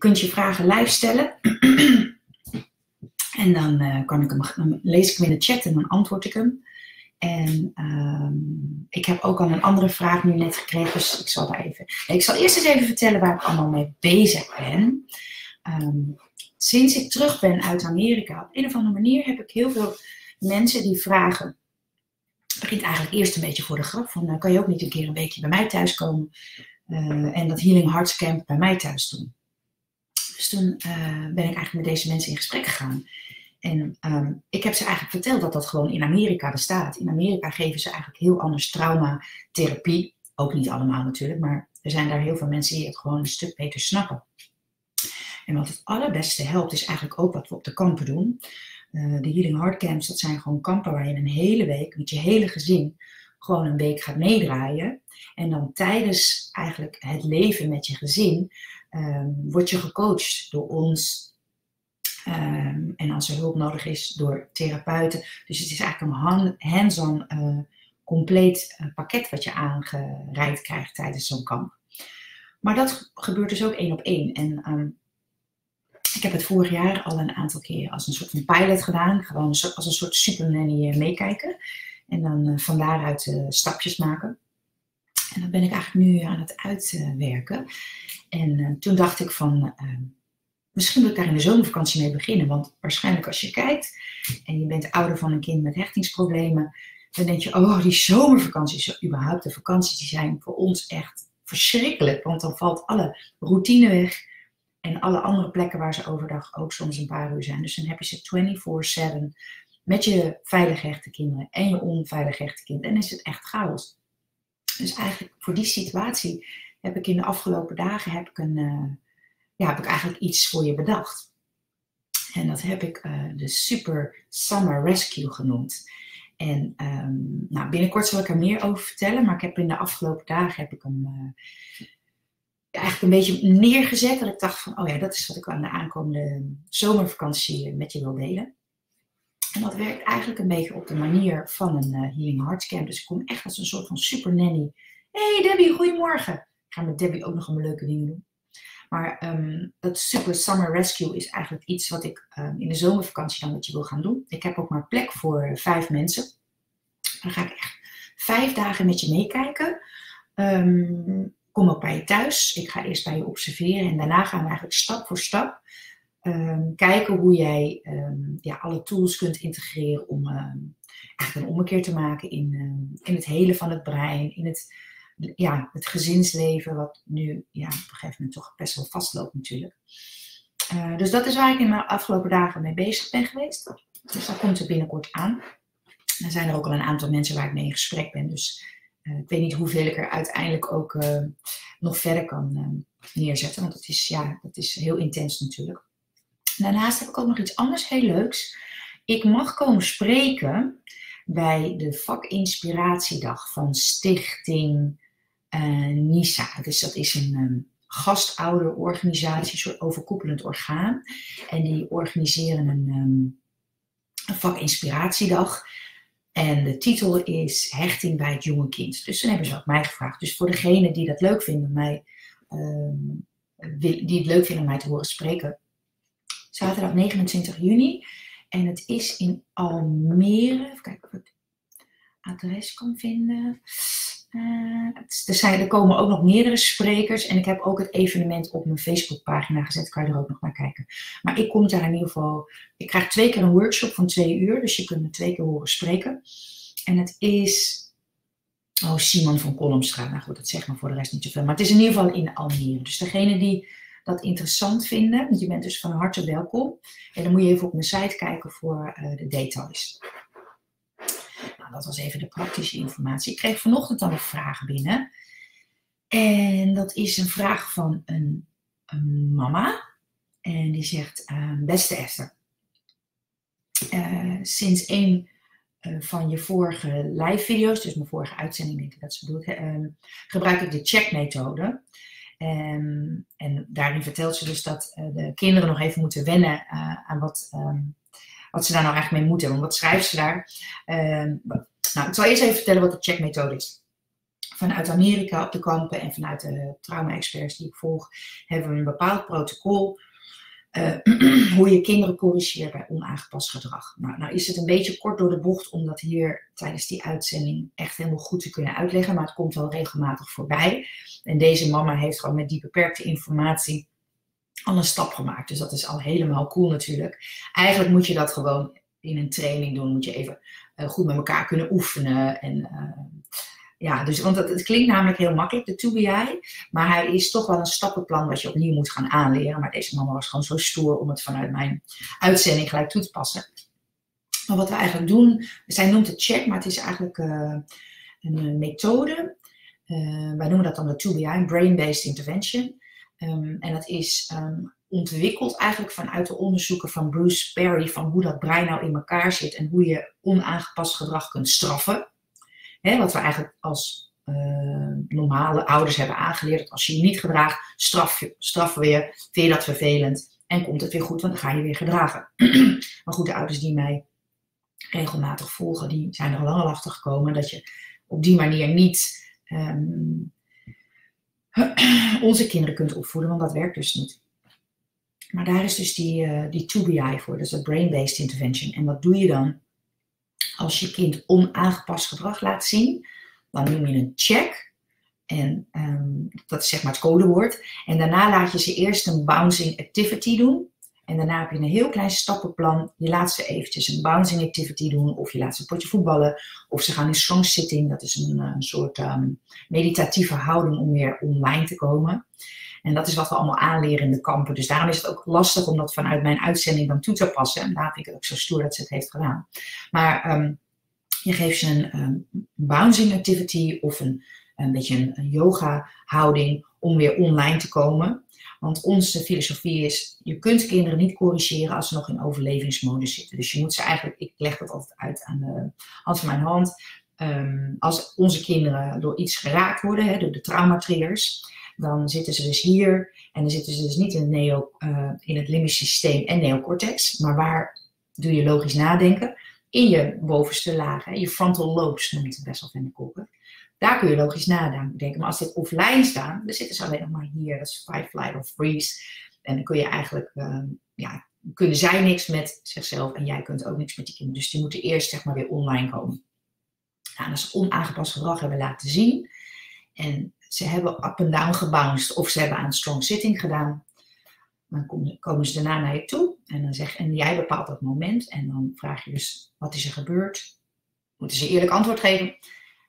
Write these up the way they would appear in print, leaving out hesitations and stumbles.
Je kunt je vragen live stellen. En dan, dan lees ik hem in de chat en dan antwoord ik hem. En ik heb ook al een andere vraag nu net gekregen, dus ik zal daar even... Ik zal eerst eens even vertellen waar ik allemaal mee bezig ben. Sinds ik terug ben uit Amerika, op een of andere manier heb ik heel veel mensen die vragen... Het begint eigenlijk eerst een beetje voor de grap, van kan je ook niet een keer een weekje bij mij thuis komen en dat Healing Hearts Camp bij mij thuis doen. Dus toen ben ik eigenlijk met deze mensen in gesprek gegaan. En ik heb ze eigenlijk verteld dat dat gewoon in Amerika bestaat. In Amerika geven ze eigenlijk heel anders traumatherapie. Ook niet allemaal natuurlijk, maar er zijn daar heel veel mensen die het gewoon een stuk beter snappen. En wat het allerbeste helpt is eigenlijk ook wat we op de kampen doen. De Healing Heart Camps, dat zijn gewoon kampen waar je een hele week met je hele gezin gewoon een week gaat meedraaien. En dan tijdens eigenlijk het leven met je gezin word je gecoacht door ons. En als er hulp nodig is door therapeuten. Dus het is eigenlijk een hands-on compleet pakket wat je aangereikt krijgt tijdens zo'n kamp. Maar dat gebeurt dus ook 1 op 1. En ik heb het vorig jaar al een aantal keer als een soort van pilot gedaan. Gewoon als een soort supernanny meekijken. En dan van daaruit stapjes maken. En dat ben ik eigenlijk nu aan het uitwerken. En toen dacht ik van... misschien wil ik daar in de zomervakantie mee beginnen, want waarschijnlijk als je kijkt en je bent ouder van een kind met hechtingsproblemen, dan denk je, oh, die zomervakanties, überhaupt de vakanties, die zijn voor ons echt verschrikkelijk, want dan valt alle routine weg en alle andere plekken waar ze overdag ook soms een paar uur zijn. Dus dan heb je ze 24/7 met je veilig hechte kinderen en je onveilig hechte kind en is het echt chaos. Dus eigenlijk voor die situatie heb ik in de afgelopen dagen heb ik eigenlijk iets voor je bedacht. En dat heb ik de Super Summer Rescue genoemd. En nou, binnenkort zal ik er meer over vertellen, maar ik heb in de afgelopen dagen heb ik hem eigenlijk een beetje neergezet. Dat ik dacht van, oh ja, dat is wat ik aan de aankomende zomervakantie met je wil delen. En dat werkt eigenlijk een beetje op de manier van een Healing Hearts Camp. Dus ik kom echt als een soort van super nanny. Hey Debbie, goedemorgen. Ik ga met Debbie ook nog een leuke dingen doen. Maar dat Super Summer Rescue is eigenlijk iets wat ik in de zomervakantie dan met je wil gaan doen. Ik heb ook maar plek voor 5 mensen. Dan ga ik echt 5 dagen met je meekijken. Kom ook bij je thuis. Ik ga eerst bij je observeren en daarna gaan we eigenlijk stap voor stap kijken hoe jij alle tools kunt integreren om eigenlijk een ommekeer te maken in het hele van het brein, in het... Ja, het gezinsleven wat nu ja, op een gegeven moment toch best wel vastloopt natuurlijk. Dus dat is waar ik in mijn afgelopen dagen mee bezig ben geweest. Dus dat komt er binnenkort aan. Er zijn er ook al een aantal mensen waar ik mee in gesprek ben. Dus ik weet niet hoeveel ik er uiteindelijk ook nog verder kan neerzetten. Want dat is heel intens natuurlijk. Daarnaast heb ik ook nog iets anders heel leuks. Ik mag komen spreken... bij de vakinspiratiedag van Stichting NISA. Dus dat is een gastouderorganisatie, een soort overkoepelend orgaan. En die organiseren een vakinspiratiedag. En de titel is Hechting bij het jonge kind. Dus dan hebben ze ook mij gevraagd. Dus voor degenen die dat leuk vinden, die het leuk vinden om mij te horen spreken. Zaterdag 29 juni. En het is in Almere. Even kijken of ik het adres kan vinden. Er komen ook nog meerdere sprekers. En ik heb ook het evenement op mijn Facebookpagina gezet. Kan je er ook nog naar kijken. Maar ik kom daar in ieder geval... Ik krijg 2 keer een workshop van 2 uur. Dus je kunt me 2 keer horen spreken. En het is... Oh, Simon van Kolmstraat. Nou goed, dat zegt me voor de rest niet zoveel. Maar het is in ieder geval in Almere. Dus degene die... dat interessant vinden, want je bent dus van harte welkom. En dan moet je even op mijn site kijken voor de details. Nou, dat was even de praktische informatie. Ik kreeg vanochtend al een vraag binnen. En dat is een vraag van een mama. En die zegt, beste Esther. Sinds een van je vorige live video's, dus mijn vorige uitzending denk ik dat ze bedoelt, gebruik ik de checkmethode. En daarin vertelt ze dus dat de kinderen nog even moeten wennen aan wat ze daar nou eigenlijk mee moeten. Want wat schrijft ze daar? Nou, ik zal eerst even vertellen wat de checkmethode is. vanuit Amerika op de kampen en vanuit de trauma-experts die ik volg, hebben we een bepaald protocol hoe je kinderen corrigeert bij onaangepast gedrag. Nou is het een beetje kort door de bocht om dat hier tijdens die uitzending echt helemaal goed te kunnen uitleggen, maar het komt wel regelmatig voorbij. En deze mama heeft gewoon met die beperkte informatie al een stap gemaakt. Dus dat is al helemaal cool natuurlijk. Eigenlijk moet je dat gewoon in een training doen, moet je even goed met elkaar kunnen oefenen en... Ja, dus, want het klinkt namelijk heel makkelijk, de 2BI, maar hij is toch wel een stappenplan wat je opnieuw moet gaan aanleren. Maar deze mama was gewoon zo stoer om het vanuit mijn uitzending gelijk toe te passen. Maar wat we eigenlijk doen, zij noemt het check, maar het is eigenlijk een methode. Wij noemen dat dan de 2BI, Brain Based Intervention. En dat is ontwikkeld eigenlijk vanuit de onderzoeken van Bruce Perry, van hoe dat brein nou in elkaar zit en hoe je onaangepast gedrag kunt straffen. He, wat we eigenlijk als normale ouders hebben aangeleerd. Dat als je je niet gedraagt, straffen we je. Vind je dat vervelend? En komt het weer goed, want dan ga je weer gedragen. Maar goed, de ouders die mij regelmatig volgen, die zijn er al lang achter gekomen. Dat je op die manier niet onze kinderen kunt opvoeden, want dat werkt dus niet. Maar daar is dus die 2BI voor, dus dat Brain-Based Intervention. En wat doe je dan? Als je kind onaangepast gedrag laat zien, dan noem je een check. En dat is zeg maar het codewoord. En daarna laat je ze eerst een bouncing activity doen. En daarna heb je een heel klein stappenplan. Je laat ze eventjes een bouncing activity doen. Of je laat ze een potje voetballen. Of ze gaan in strong sitting. Dat is een soort meditatieve houding om weer online te komen. En dat is wat we allemaal aanleren in de kampen. Dus daarom is het ook lastig om dat vanuit mijn uitzending dan toe te passen. En daar vind ik het ook zo stoer dat ze het heeft gedaan. Maar je geeft ze een bouncing activity of een beetje een yoga houding om weer online te komen. Want onze filosofie is, je kunt kinderen niet corrigeren als ze nog in overlevingsmodus zitten. Dus je moet ze eigenlijk, ik leg dat altijd uit aan de hand van mijn hand. Als onze kinderen door iets geraakt worden, door de traumatriggers, dan zitten ze dus hier en dan zitten ze dus niet in het limbisch systeem en neocortex. Maar waar doe je logisch nadenken? In je bovenste lagen, je frontal lobes noemt het Bessel van de Kolk. Daar kun je logisch nadenken. Maar als dit offline staan, dan zitten ze alleen nog maar hier. Dat is fight, flight of freeze. En dan kun je eigenlijk, kunnen zij niks met zichzelf en jij kunt ook niks met die kinderen. Dus die moeten eerst zeg maar weer online komen. Nou, als ze onaangepast gedrag hebben laten zien en ze hebben up en down gebounced of ze hebben aan strong sitting gedaan. Dan komen ze daarna naar je toe en dan en jij bepaalt dat moment. En dan vraag je dus, wat is er gebeurd? Moeten ze eerlijk antwoord geven?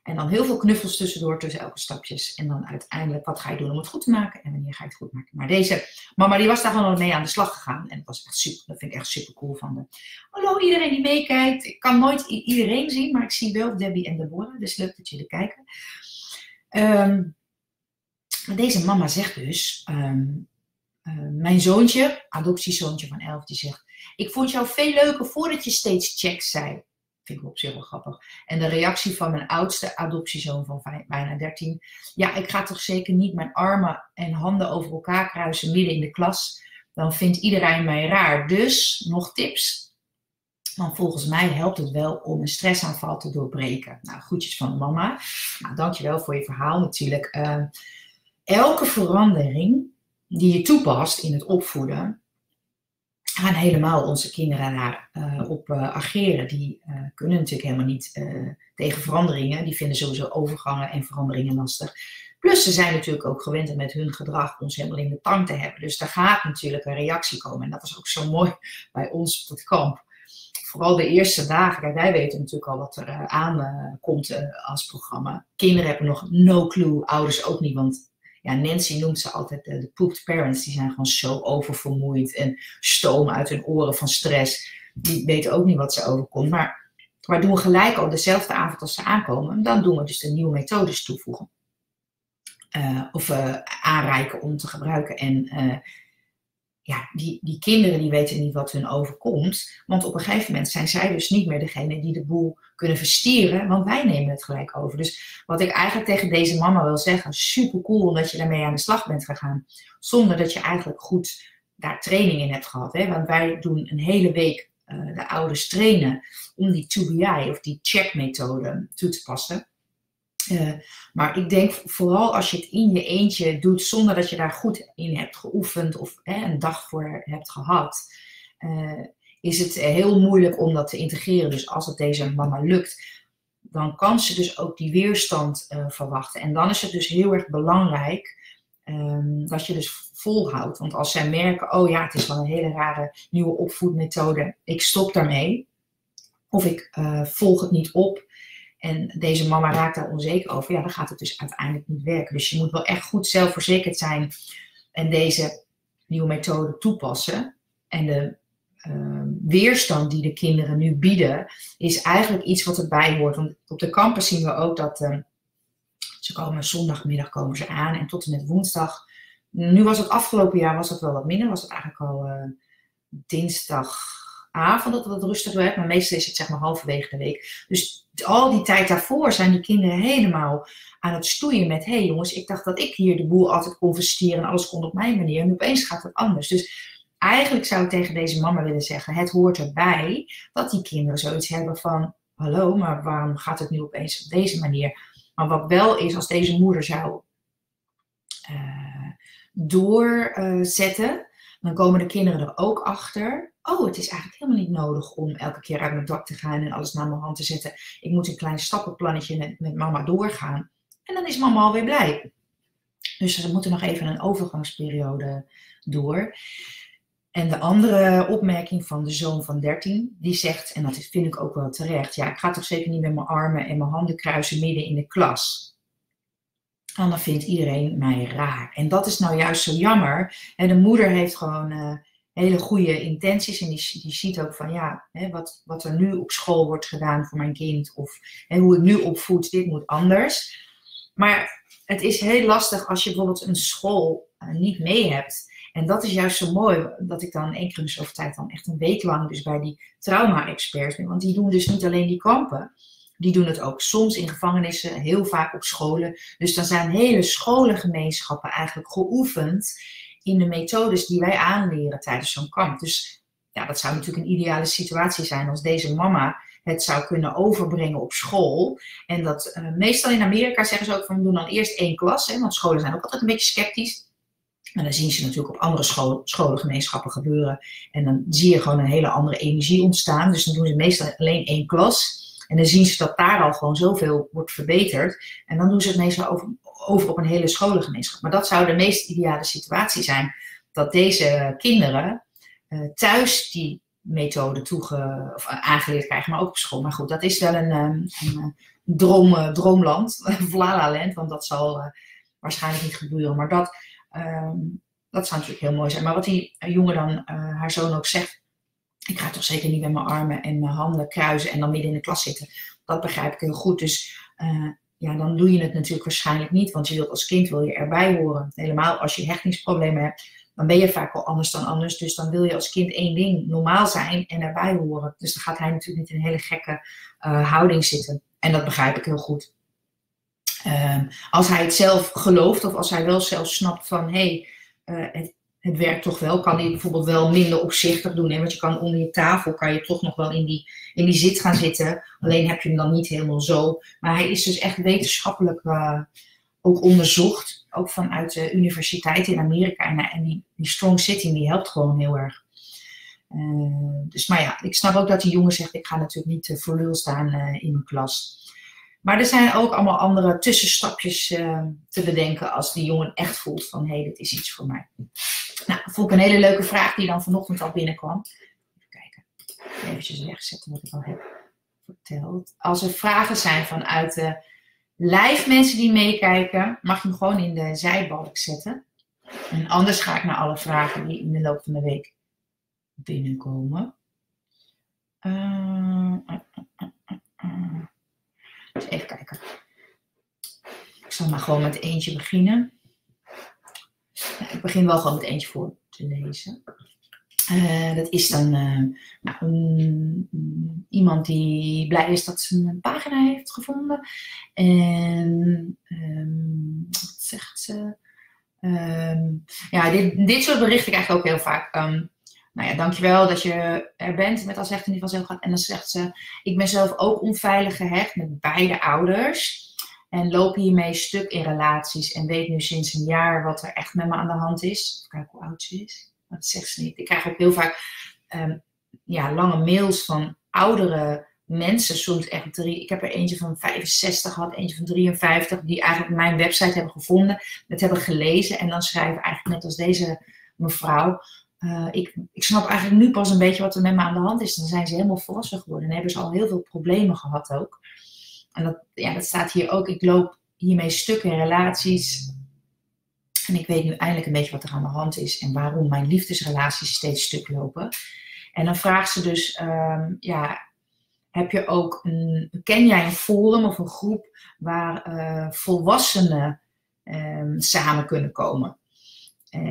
En dan heel veel knuffels tussendoor tussen elke stapjes. En dan uiteindelijk, wat ga je doen om het goed te maken? En wanneer ga je het goed maken? Maar deze mama die was daar gewoon mee aan de slag gegaan. En dat was echt super, dat vind ik echt super cool van de... Hallo iedereen die meekijkt. Ik kan nooit iedereen zien, maar ik zie wel Debbie en Deborah. Dus leuk dat jullie kijken. Maar deze mama zegt dus, mijn zoontje, adoptiezoontje van 11, die zegt... Ik vond jou veel leuker voordat je steeds check zei. Vind ik op zich wel grappig. En de reactie van mijn oudste adoptiezoon van bijna 13. Ja, ik ga toch zeker niet mijn armen en handen over elkaar kruisen midden in de klas. Dan vindt iedereen mij raar. Dus, nog tips. Want volgens mij helpt het wel om een stressaanval te doorbreken. Nou, groetjes van mama. Nou, dankjewel voor je verhaal natuurlijk. Elke verandering die je toepast in het opvoeden, gaan helemaal onze kinderen daarop ageren. Die kunnen natuurlijk helemaal niet tegen veranderingen. Die vinden sowieso overgangen en veranderingen lastig. Plus ze zijn natuurlijk ook gewend om met hun gedrag ons helemaal in de tang te hebben. Dus daar gaat natuurlijk een reactie komen. En dat was ook zo mooi bij ons op het kamp. Vooral de eerste dagen. Kijk, wij weten natuurlijk al wat er aankomt als programma. Kinderen hebben nog no clue, ouders ook niet, want... Ja, Nancy noemt ze altijd de pooped parents. Die zijn gewoon zo oververmoeid en stoom uit hun oren van stress. Die weten ook niet wat ze overkomt. Maar doen we gelijk al dezelfde avond als ze aankomen. Dan doen we dus de nieuwe methodes toevoegen. Aanreiken om te gebruiken. En die kinderen die weten niet wat hun overkomt. Want op een gegeven moment zijn zij dus niet meer degene die de boel kunnen verstieren. Want wij nemen het gelijk over. Dus wat ik eigenlijk tegen deze mama wil zeggen. Super cool dat je daarmee aan de slag bent gegaan. Zonder dat je eigenlijk goed daar training in hebt gehad. Hè? Want wij doen een hele week de ouders trainen om die 2BI of die checkmethode toe te passen. Maar ik denk vooral als je het in je eentje doet zonder dat je daar goed in hebt geoefend of een dag voor hebt gehad, is het heel moeilijk om dat te integreren. Dus als het deze mama lukt, dan kan ze dus ook die weerstand verwachten. En dan is het dus heel erg belangrijk dat je dus volhoudt. Want als zij merken, oh ja, het is wel een hele rare nieuwe opvoedmethode, ik stop daarmee. Of ik volg het niet op. En deze mama raakt daar onzeker over. Ja, dan gaat het dus uiteindelijk niet werken. Dus je moet wel echt goed zelfverzekerd zijn en deze nieuwe methode toepassen. En de weerstand die de kinderen nu bieden, is eigenlijk iets wat erbij hoort. Want op de campus zien we ook dat ze komen zondagmiddag komen ze aan en tot en met woensdag. Nu was het afgelopen jaar was het wel wat minder. Was het eigenlijk al dinsdagavond dat het wat rustig werd. Maar meestal is het zeg maar halverwege de week. Dus al die tijd daarvoor zijn die kinderen helemaal aan het stoeien met, hé jongens, ik dacht dat ik hier de boel altijd kon verstieren en alles kon op mijn manier. En opeens gaat het anders. Dus eigenlijk zou ik tegen deze mama willen zeggen, het hoort erbij dat die kinderen zoiets hebben van, hallo, maar waarom gaat het nu opeens op deze manier? Maar wat wel is, als deze moeder zou doorzetten, dan komen de kinderen er ook achter. Oh, het is eigenlijk helemaal niet nodig om elke keer uit mijn dak te gaan en alles naar mijn hand te zetten. Ik moet een klein stappenplannetje met mama doorgaan. En dan is mama alweer blij. Dus ze moeten nog even een overgangsperiode door. En de andere opmerking van de zoon van 13, die zegt, en dat vind ik ook wel terecht, ja, ik ga toch zeker niet met mijn armen en mijn handen kruisen midden in de klas. En dan vindt iedereen mij raar. En dat is nou juist zo jammer. En de moeder heeft gewoon hele goede intenties en die ziet ook van, ja, hè, wat er nu op school wordt gedaan voor mijn kind, of hè, hoe ik nu opvoed, dit moet anders. Maar het is heel lastig als je bijvoorbeeld een school niet mee hebt. En dat is juist zo mooi, dat ik dan 1 keer in de zoveel tijd dan echt een week lang dus bij die trauma-experts ben. Want die doen dus niet alleen die kampen. Die doen het ook soms in gevangenissen, heel vaak op scholen. Dus dan zijn hele scholengemeenschappen eigenlijk geoefend in de methodes die wij aanleren tijdens zo'n kamp. Dus ja, dat zou natuurlijk een ideale situatie zijn als deze mama het zou kunnen overbrengen op school. En dat meestal in Amerika zeggen ze ook van, we doen dan eerst 1 klas. Hè, want scholen zijn ook altijd een beetje sceptisch. En dan zien ze natuurlijk op andere scholengemeenschappen gebeuren. En dan zie je gewoon een hele andere energie ontstaan. Dus dan doen ze meestal alleen 1 klas. En dan zien ze dat daar al gewoon zoveel wordt verbeterd. En dan doen ze het meestal over op een hele scholengemeenschap. Maar dat zou de meest ideale situatie zijn. Dat deze kinderen thuis die methode aangeleerd krijgen, maar ook op school. Maar goed, dat is wel een droomland. Vlalaland, want dat zal waarschijnlijk niet gebeuren. Maar dat zou natuurlijk heel mooi zijn. Maar wat die jongen dan, haar zoon ook zegt, ik ga toch zeker niet met mijn armen en mijn handen kruisen en dan midden in de klas zitten. Dat begrijp ik heel goed. Dus ja, dan doe je het natuurlijk waarschijnlijk niet. Want je wilt als kind wil je erbij horen. Helemaal als je hechtingsproblemen hebt, dan ben je vaak wel anders dan anders. Dus dan wil je als kind 1 ding, normaal zijn en erbij horen. Dus dan gaat hij natuurlijk niet in een hele gekke houding zitten. En dat begrijp ik heel goed. Als hij het zelf gelooft of als hij wel zelf snapt van hé, het werkt toch wel, kan hij bijvoorbeeld wel minder opzichtig doen. Hè? Want je kan onder je tafel kan je toch nog wel in die zit gaan zitten. Alleen heb je hem dan niet helemaal zo. Maar hij is dus echt wetenschappelijk ook onderzocht. Ook vanuit de universiteit in Amerika. En die strong sitting die helpt gewoon heel erg. Dus maar ja, ik snap ook dat die jongen zegt, ik ga natuurlijk niet voor lul staan in mijn klas. Maar er zijn ook allemaal andere tussenstapjes te bedenken als die jongen echt voelt van, hé, dit is iets voor mij. Nou, vond ik een hele leuke vraag die dan vanochtend al binnenkwam. Even kijken, eventjes wegzetten wat ik al heb verteld. Als er vragen zijn vanuit de live mensen die meekijken, mag je hem gewoon in de zijbalk zetten. En anders ga ik naar alle vragen die in de loop van de week binnenkomen. Dus even kijken. Ik zal maar gewoon met eentje beginnen. Nou, ik begin wel gewoon met eentje voor te lezen. Dat is dan iemand die blij is dat ze een pagina heeft gevonden. En wat zegt ze? Ja, dit soort bericht ik eigenlijk ook heel vaak. Nou ja, dankjewel dat je er bent met Als Hechten Niet Vanzelf Gaat. En dan zegt ze, ik ben zelf ook onveilig gehecht met beide ouders. En loop hiermee stuk in relaties. En weet nu sinds een jaar wat er echt met me aan de hand is. Kijk hoe oud ze is. Dat zegt ze niet. Ik krijg ook heel vaak lange mails van oudere mensen. Soms echt drie. Ik heb er eentje van 65 gehad. Eentje van 53. Die eigenlijk mijn website hebben gevonden. Het hebben gelezen. En dan schrijven eigenlijk net als deze mevrouw. Ik snap eigenlijk nu pas een beetje wat er met me aan de hand is. Dan zijn ze helemaal volwassen geworden. En hebben ze al heel veel problemen gehad ook. En dat staat hier ook. Ik loop hiermee stuk in relaties. En ik weet nu eindelijk een beetje wat er aan de hand is. En waarom mijn liefdesrelaties steeds stuk lopen. En dan vraagt ze dus, ken jij een forum of een groep waar volwassenen samen kunnen komen?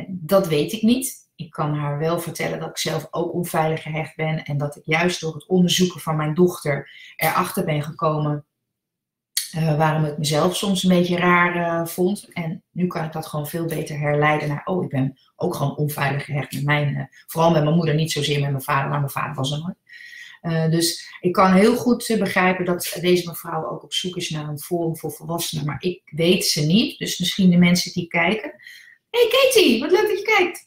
Dat weet ik niet. Ik kan haar wel vertellen dat ik zelf ook onveilig gehecht ben. En dat ik juist door het onderzoeken van mijn dochter erachter ben gekomen. Waarom ik mezelf soms een beetje raar vond. En nu kan ik dat gewoon veel beter herleiden naar. Oh, ik ben ook gewoon onveilig gehecht. Met vooral met mijn moeder, niet zozeer met mijn vader. Maar mijn vader was er nooit. Dus ik kan heel goed begrijpen dat deze mevrouw ook op zoek is naar een forum voor volwassenen. Maar ik weet ze niet. Dus misschien de mensen die kijken. Hey Katie, wat leuk dat je kijkt.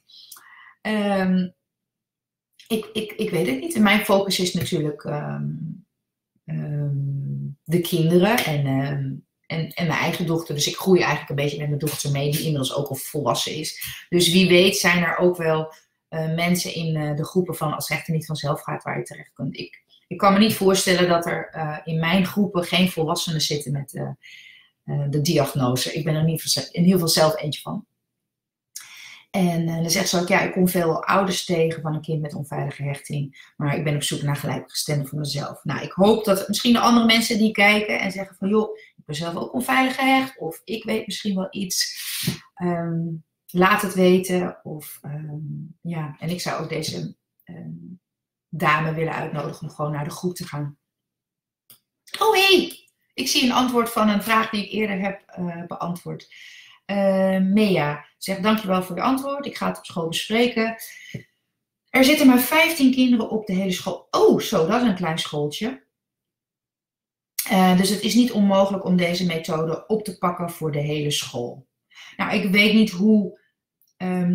Ik weet het niet. En mijn focus is natuurlijk de kinderen en mijn eigen dochter. Dus ik groei eigenlijk een beetje met mijn dochter mee, die inmiddels ook al volwassen is. Dus wie weet zijn er ook wel mensen in de groepen van Als Hechten Niet Vanzelf Gaat waar je terecht kunt. Ik kan me niet voorstellen dat er in mijn groepen geen volwassenen zitten met de diagnose. Ik ben er in ieder geval zelf eentje van. En dan zegt ze ook, ik kom veel ouders tegen van een kind met onveilige hechting. Maar ik ben op zoek naar gelijkgestemden voor mezelf. Nou, ik hoop dat misschien de andere mensen die kijken en zeggen van, joh, ik ben zelf ook onveilig gehecht. Of ik weet misschien wel iets. Laat het weten. Of, en ik zou ook deze dame willen uitnodigen om gewoon naar de groep te gaan. Oh, hey! Ik zie een antwoord van een vraag die ik eerder heb beantwoord. Mea zegt, dankjewel voor je antwoord. Ik ga het op school bespreken. Er zitten maar 15 kinderen op de hele school. Oh, zo, dat is een klein schooltje. Dus het is niet onmogelijk om deze methode op te pakken voor de hele school. Nou, ik weet niet hoe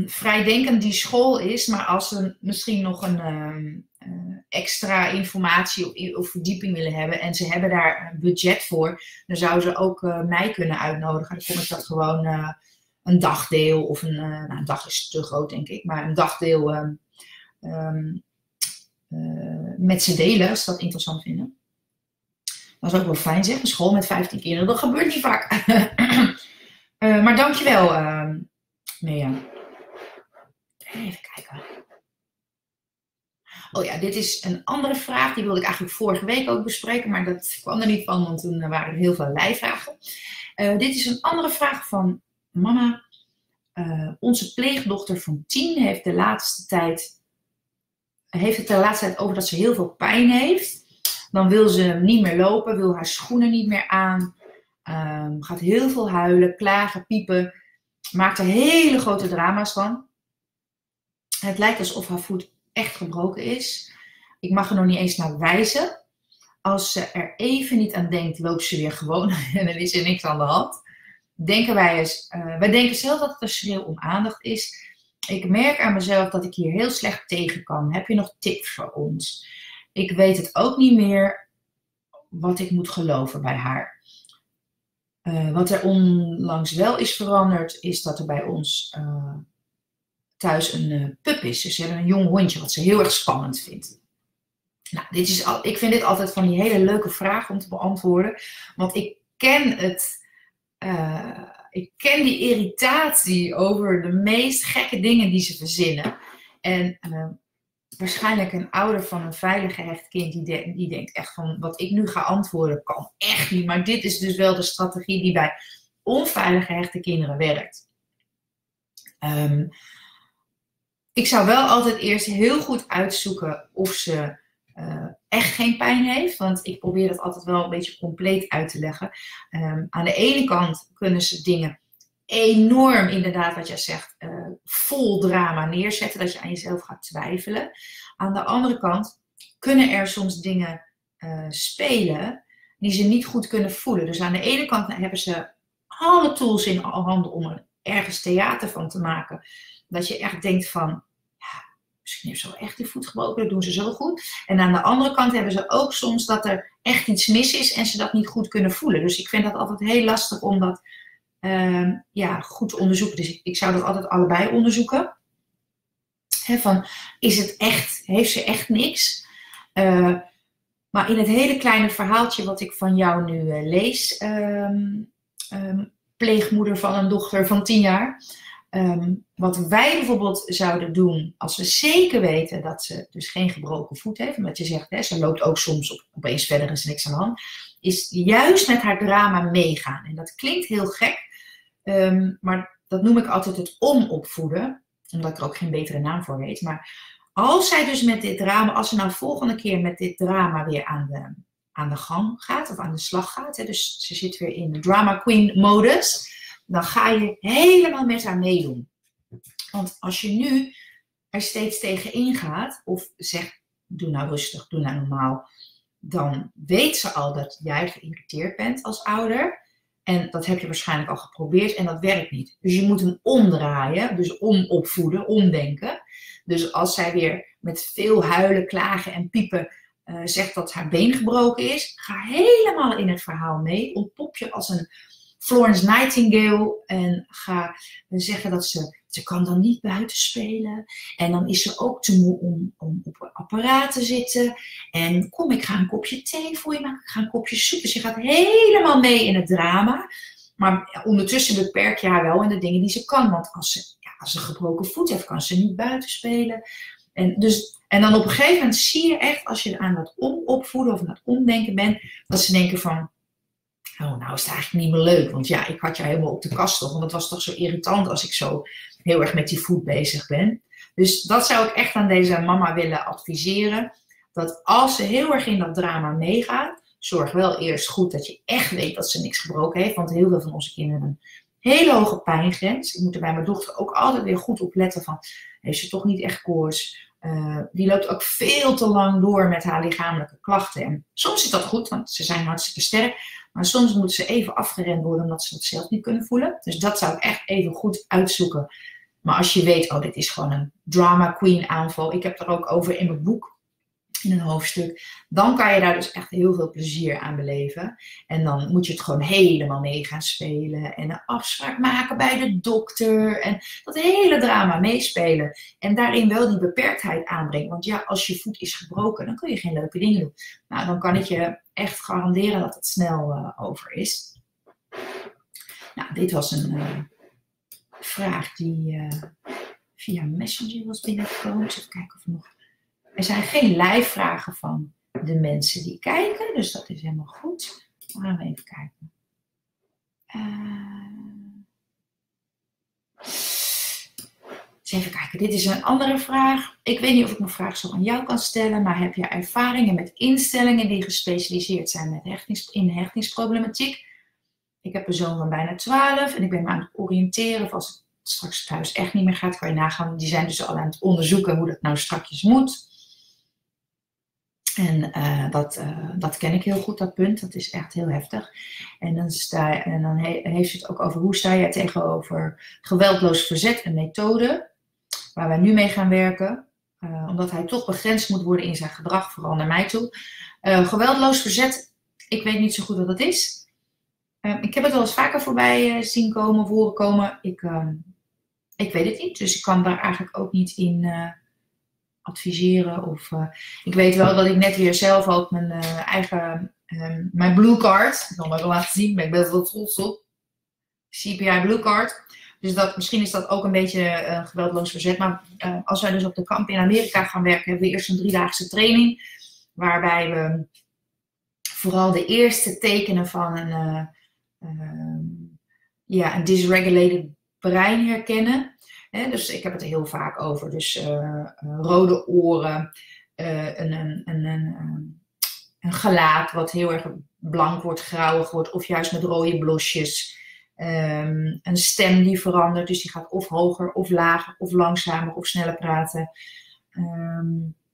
vrijdenkend die school is. Maar als ze misschien nog een extra informatie of verdieping willen hebben. En ze hebben daar een budget voor. Dan zouden ze ook mij kunnen uitnodigen. Dan kom ik dat gewoon een dagdeel of een dag is te groot denk ik. Maar een dagdeel met z'n delen. Als ze dat interessant vinden. Dat is ook wel fijn zeg. Een school met 15 kinderen. Dat gebeurt niet vaak. Maar dankjewel. Even kijken. Oh ja, dit is een andere vraag. Die wilde ik eigenlijk vorige week ook bespreken. Maar dat kwam er niet van, want toen waren er heel veel lijvragen. Dit is een andere vraag van mama. Onze pleegdochter van 10 heeft het de laatste tijd over dat ze heel veel pijn heeft. Dan wil ze niet meer lopen, wil haar schoenen niet meer aan. Gaat heel veel huilen, klagen, piepen. Maakt er hele grote drama's van. Het lijkt alsof haar voet echt gebroken is. Ik mag er nog niet eens naar wijzen. Als ze er even niet aan denkt, loopt ze weer gewoon en er is er niks aan de hand. Wij denken zelf dat het een schreeuw om aandacht is. Ik merk aan mezelf dat ik hier heel slecht tegen kan. Heb je nog tips voor ons? Ik weet het ook niet meer wat ik moet geloven bij haar. Wat er onlangs wel is veranderd, is dat er bij ons thuis een pup is. Dus ze hebben een jong hondje, wat ze heel erg spannend vindt. Nou, ik vind dit altijd van die hele leuke vraag om te beantwoorden. Want ik ken het. Ik ken die irritatie over de meest gekke dingen die ze verzinnen. En waarschijnlijk een ouder van een veilig gehecht kind die denkt echt van wat ik nu ga antwoorden kan echt niet. Maar dit is dus wel de strategie die bij onveilig gehechte kinderen werkt. Ik zou wel altijd eerst heel goed uitzoeken of ze echt geen pijn heeft. Want ik probeer dat altijd wel een beetje compleet uit te leggen. Aan de ene kant kunnen ze dingen enorm, inderdaad wat jij zegt, vol drama neerzetten. Dat je aan jezelf gaat twijfelen. Aan de andere kant kunnen er soms dingen spelen die ze niet goed kunnen voelen. Dus aan de ene kant hebben ze alle tools in handen om er ergens theater van te maken. Dat je echt denkt van, ja, misschien heeft ze wel echt die voet gebroken, dat doen ze zo goed. En aan de andere kant hebben ze ook soms dat er echt iets mis is en ze dat niet goed kunnen voelen. Dus ik vind dat altijd heel lastig om dat goed te onderzoeken. Dus ik zou dat altijd allebei onderzoeken. He, van, is het echt, heeft ze echt niks? Maar in het hele kleine verhaaltje wat ik van jou nu lees, pleegmoeder van een dochter van 10 jaar. Wat wij bijvoorbeeld zouden doen als we zeker weten dat ze dus geen gebroken voet heeft. Omdat je zegt, hè, ze loopt ook soms opeens verder en is niks aan de hand. Is juist met haar drama meegaan. En dat klinkt heel gek. Maar dat noem ik altijd het omopvoeden. Omdat ik er ook geen betere naam voor weet. Maar als zij dus met dit drama, als ze nou volgende keer met dit drama weer aan de gang gaat. Of aan de slag gaat. Hè, dus ze zit weer in de drama queen modus. Dan ga je helemaal met haar meedoen. Want als je nu er steeds tegenin gaat, of zegt, doe nou rustig, doe nou normaal, dan weet ze al dat jij geïrriteerd bent als ouder. En dat heb je waarschijnlijk al geprobeerd en dat werkt niet. Dus je moet hem omdraaien, dus omopvoeden, omdenken. Dus als zij weer met veel huilen, klagen en piepen zegt dat haar been gebroken is, ga helemaal in het verhaal mee. Ontpop je als een Florence Nightingale en ga zeggen dat ze kan dan niet buiten spelen. En dan is ze ook te moe om op een apparaat te zitten. En kom, ik ga een kopje thee voor je maken, ik ga een kopje soep. Dus je gaat helemaal mee in het drama. Maar ondertussen beperk je haar wel in de dingen die ze kan. Want als ze gebroken voet heeft, kan ze niet buiten spelen. En dan op een gegeven moment zie je echt, als je aan dat omopvoeden of aan het omdenken bent, dat ze denken van, oh, nou is het eigenlijk niet meer leuk, want ja, ik had jou helemaal op de kast toch, want het was toch zo irritant als ik zo heel erg met die voet bezig ben. Dus dat zou ik echt aan deze mama willen adviseren, dat als ze heel erg in dat drama meegaat, zorg wel eerst goed dat je echt weet dat ze niks gebroken heeft, want heel veel van onze kinderen hebben een hele hoge pijngrens. Ik moet er bij mijn dochter ook altijd weer goed op letten van, heeft ze toch niet echt koorts? Die loopt ook veel te lang door met haar lichamelijke klachten. En soms is dat goed, want ze zijn hartstikke sterk. Maar soms moeten ze even afgeremd worden omdat ze dat zelf niet kunnen voelen. Dus dat zou ik echt even goed uitzoeken. Maar als je weet, oh, dit is gewoon een drama queen aanval. Ik heb er ook over in mijn boek, in een hoofdstuk. Dan kan je daar dus echt heel veel plezier aan beleven. En dan moet je het gewoon helemaal mee gaan spelen. En een afspraak maken bij de dokter. En dat hele drama meespelen. En daarin wel die beperktheid aanbrengen. Want ja, als je voet is gebroken, dan kun je geen leuke dingen doen. Nou, dan kan ik je echt garanderen dat het snel over is. Nou, dit was een vraag die via Messenger was binnengekomen. Dus even kijken of we nog... Er zijn geen live vragen van de mensen die kijken. Dus dat is helemaal goed. Dan gaan we even kijken. Dus even kijken. Dit is een andere vraag. Ik weet niet of ik mijn vraag zo aan jou kan stellen. Maar heb je ervaringen met instellingen die gespecialiseerd zijn met hechtingsproblematiek? Ik heb een zoon van bijna 12. En ik ben me aan het oriënteren. Of als het straks thuis echt niet meer gaat, kan je nagaan. Die zijn dus al aan het onderzoeken hoe dat nou strakjes moet. En dat ken ik heel goed, dat punt. Dat is echt heel heftig. En dan heeft ze het ook over hoe sta je tegenover geweldloos verzet, een methode waar wij nu mee gaan werken. Omdat hij toch begrensd moet worden in zijn gedrag, vooral naar mij toe. Geweldloos verzet, ik weet niet zo goed wat dat is. Ik heb het wel eens vaker voorbij zien komen of horen komen. Ik weet het niet, dus ik kan daar eigenlijk ook niet in... adviseren of ik weet wel dat ik net weer zelf ook mijn eigen mijn blue card, ik kan dat wel laten zien, maar ik ben wel trots op CPI blue card, dus dat misschien is dat ook een beetje geweldloos verzet. Maar als wij dus op de kamp in Amerika gaan werken, hebben we eerst een 3-daagse training waarbij we vooral de eerste tekenen van een dysregulated brein herkennen. He, dus ik heb het er heel vaak over. Dus rode oren, een gelaat wat heel erg blank wordt, grauwig wordt, of juist met rode blosjes. Een stem die verandert, dus die gaat of hoger, of lager, of langzamer, of sneller praten.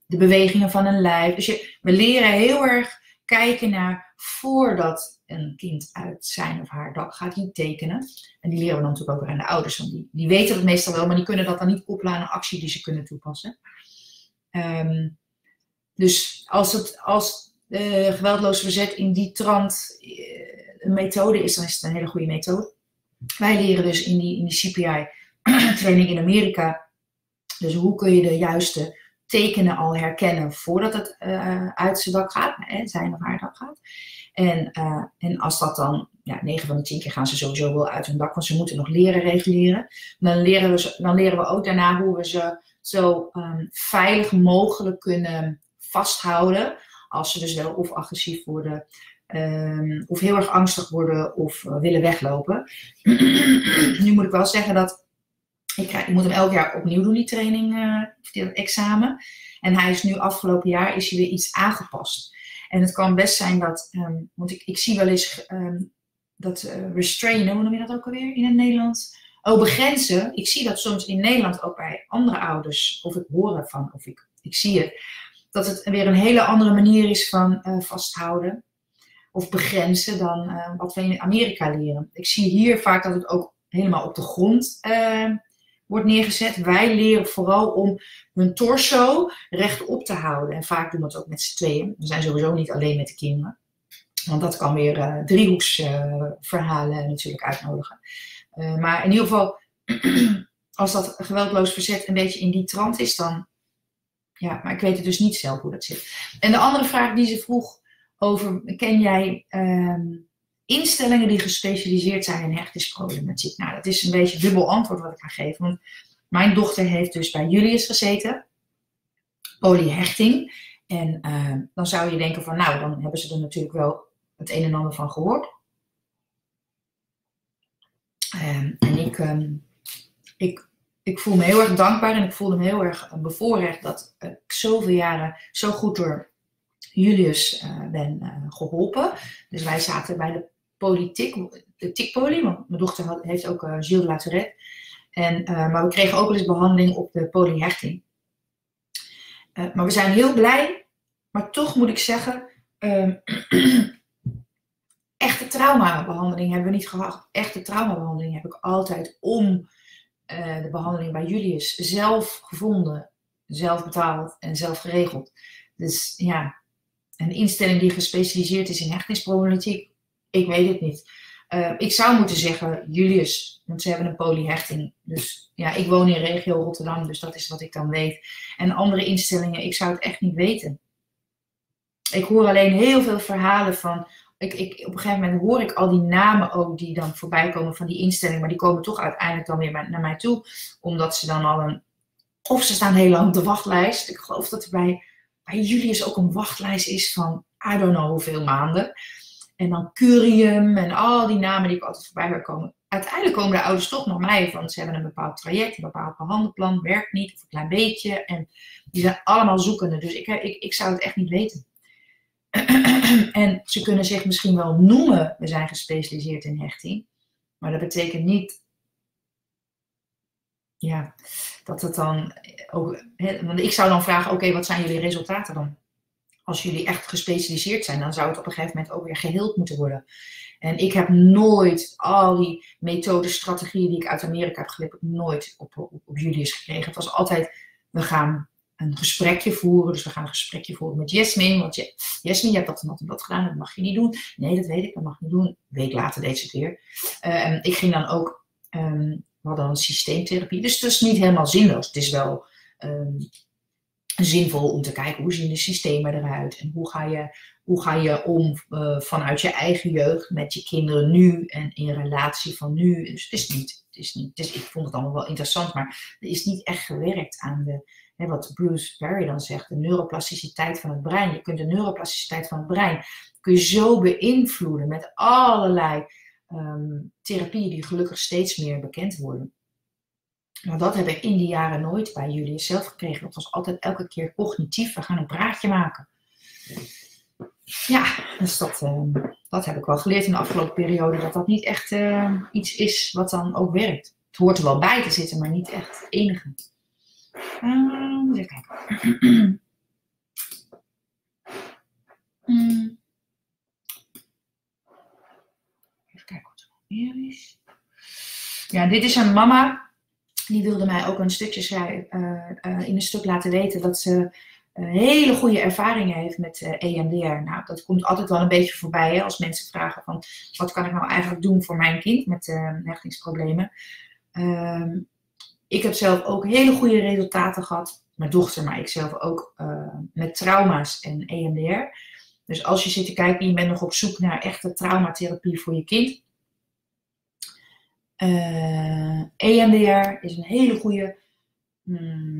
De bewegingen van een lijf. Dus we leren heel erg kijken naar voordat een kind uit zijn of haar dak gaat, die tekenen. En die leren we dan natuurlijk ook weer aan de ouders. Want die weten dat meestal wel, maar die kunnen dat dan niet koppelen aan een actie die ze kunnen toepassen. Dus als geweldloos verzet in die trant een methode is, dan is het een hele goede methode. Wij leren dus in die CPI training in Amerika. Dus hoe kun je de juiste tekenen al herkennen voordat het uit zijn dak gaat, zijn of haar dak gaat. En als dat dan, ja, 9 van de 10 keer gaan ze sowieso wel uit hun dak, want ze moeten nog leren reguleren. Dan leren we ook daarna hoe we ze zo veilig mogelijk kunnen vasthouden. Als ze dus wel of agressief worden, of heel erg angstig worden, of willen weglopen. Nu moet ik wel zeggen dat ik moet hem elk jaar opnieuw doen, die training, dat examen. En hij is nu afgelopen jaar is hij weer iets aangepast. En het kan best zijn dat, want ik zie wel eens dat restrainen, hoe noem je dat ook alweer in het Nederlands? Oh, begrenzen. Ik zie dat soms in Nederland ook bij andere ouders, of ik hoor ervan, of ik zie het. Dat het weer een hele andere manier is van vasthouden of begrenzen dan wat we in Amerika leren. Ik zie hier vaak dat het ook helemaal op de grond wordt neergezet. Wij leren vooral om hun torso rechtop te houden. En vaak doen we dat ook met z'n tweeën. We zijn sowieso niet alleen met de kinderen. Want dat kan weer driehoeksverhalen natuurlijk uitnodigen. Maar in ieder geval, als dat geweldloos verzet een beetje in die trant is, dan... Ja, maar ik weet het dus niet zelf hoe dat zit. En de andere vraag die ze vroeg over, ken jij instellingen die gespecialiseerd zijn in hechtingsproblematiek? Nou, dat is een beetje een dubbel antwoord wat ik ga geven. Want mijn dochter heeft dus bij Julius gezeten, polyhechting. En dan zou je denken van, nou, dan hebben ze er natuurlijk wel het een en ander van gehoord. Ik voel me heel erg dankbaar en ik voelde me heel erg bevoorrecht dat ik zoveel jaren zo goed door Julius ben geholpen. Dus wij zaten bij de tikpolie, want mijn dochter heeft ook Gilles de La Tourette. Maar we kregen ook wel eens behandeling op de polyhechting. Maar we zijn heel blij, maar toch moet ik zeggen, echte traumabehandeling hebben we niet gehad. Echte traumabehandeling heb ik altijd om... de behandeling bij Julius zelf gevonden, zelf betaald en zelf geregeld. Dus ja, een instelling die gespecialiseerd is in hechtingsproblematiek, ik weet het niet. Ik zou moeten zeggen Julius, want ze hebben een polyhechting. Dus ja, ik woon in regio Rotterdam, dus dat is wat ik dan weet. En andere instellingen, ik zou het echt niet weten. Ik hoor alleen heel veel verhalen van... op een gegeven moment hoor ik al die namen ook die dan voorbij komen van die instelling. Maar die komen toch uiteindelijk dan weer naar mij toe. Omdat ze dan al of ze staan heel lang op de wachtlijst. Ik geloof dat er bij Julius ook een wachtlijst is van, I don't know hoeveel maanden. En dan Curium en al die namen die ik altijd voorbij hoor komen. Uiteindelijk komen de ouders toch nog mij van, ze hebben een bepaald traject, een bepaald behandelplan, werkt niet, of een klein beetje. En die zijn allemaal zoekende. Dus ik zou het echt niet weten. En ze kunnen zich misschien wel noemen, we zijn gespecialiseerd in hechting. Maar dat betekent niet, ja, dat het dan ook... Want ik zou dan vragen, oké, wat zijn jullie resultaten dan? Als jullie echt gespecialiseerd zijn, dan zou het op een gegeven moment ook weer geheeld moeten worden. En ik heb nooit al die methodes, strategieën die ik uit Amerika heb geleerd, nooit op Julius gekregen. Het was altijd, we gaan... een gesprekje voeren. Dus we gaan een gesprekje voeren met Jasmine. Want Jasmine, je hebt dat en dat en dat gedaan. Dat mag je niet doen. Nee, dat weet ik. Dat mag je niet doen. Een week later deed ze het weer. Ik ging dan ook... we hadden dan systeemtherapie. Dus het is niet helemaal zinloos. Het is wel zinvol om te kijken hoe zien de systemen eruit. En hoe ga je om vanuit je eigen jeugd met je kinderen nu. En in relatie van nu. Dus ik vond het allemaal wel interessant. Maar er is niet echt gewerkt aan de... wat Bruce Perry dan zegt, de neuroplasticiteit van het brein. Je kunt de neuroplasticiteit van het brein kun je zo beïnvloeden met allerlei therapieën die gelukkig steeds meer bekend worden. Nou, dat heb ik in die jaren nooit bij jullie zelf gekregen. Dat was altijd elke keer cognitief. We gaan een praatje maken. Ja, dus dat heb ik wel geleerd in de afgelopen periode. Dat niet echt iets is wat dan ook werkt. Het hoort er wel bij te zitten, maar niet echt het enige. Even kijken. meer is. Ja, dit is een mama. Die wilde mij ook een stukje schrijven, in een stuk laten weten dat ze hele goede ervaringen heeft met EMDR. Nou, dat komt altijd wel een beetje voorbij, hè, als mensen vragen van wat kan ik nou eigenlijk doen voor mijn kind met hechtingsproblemen. Ik heb zelf ook hele goede resultaten gehad, mijn dochter, maar ik zelf ook, met trauma's en EMDR. Dus als je zit te kijken en je bent nog op zoek naar echte traumatherapie voor je kind. EMDR is een hele goede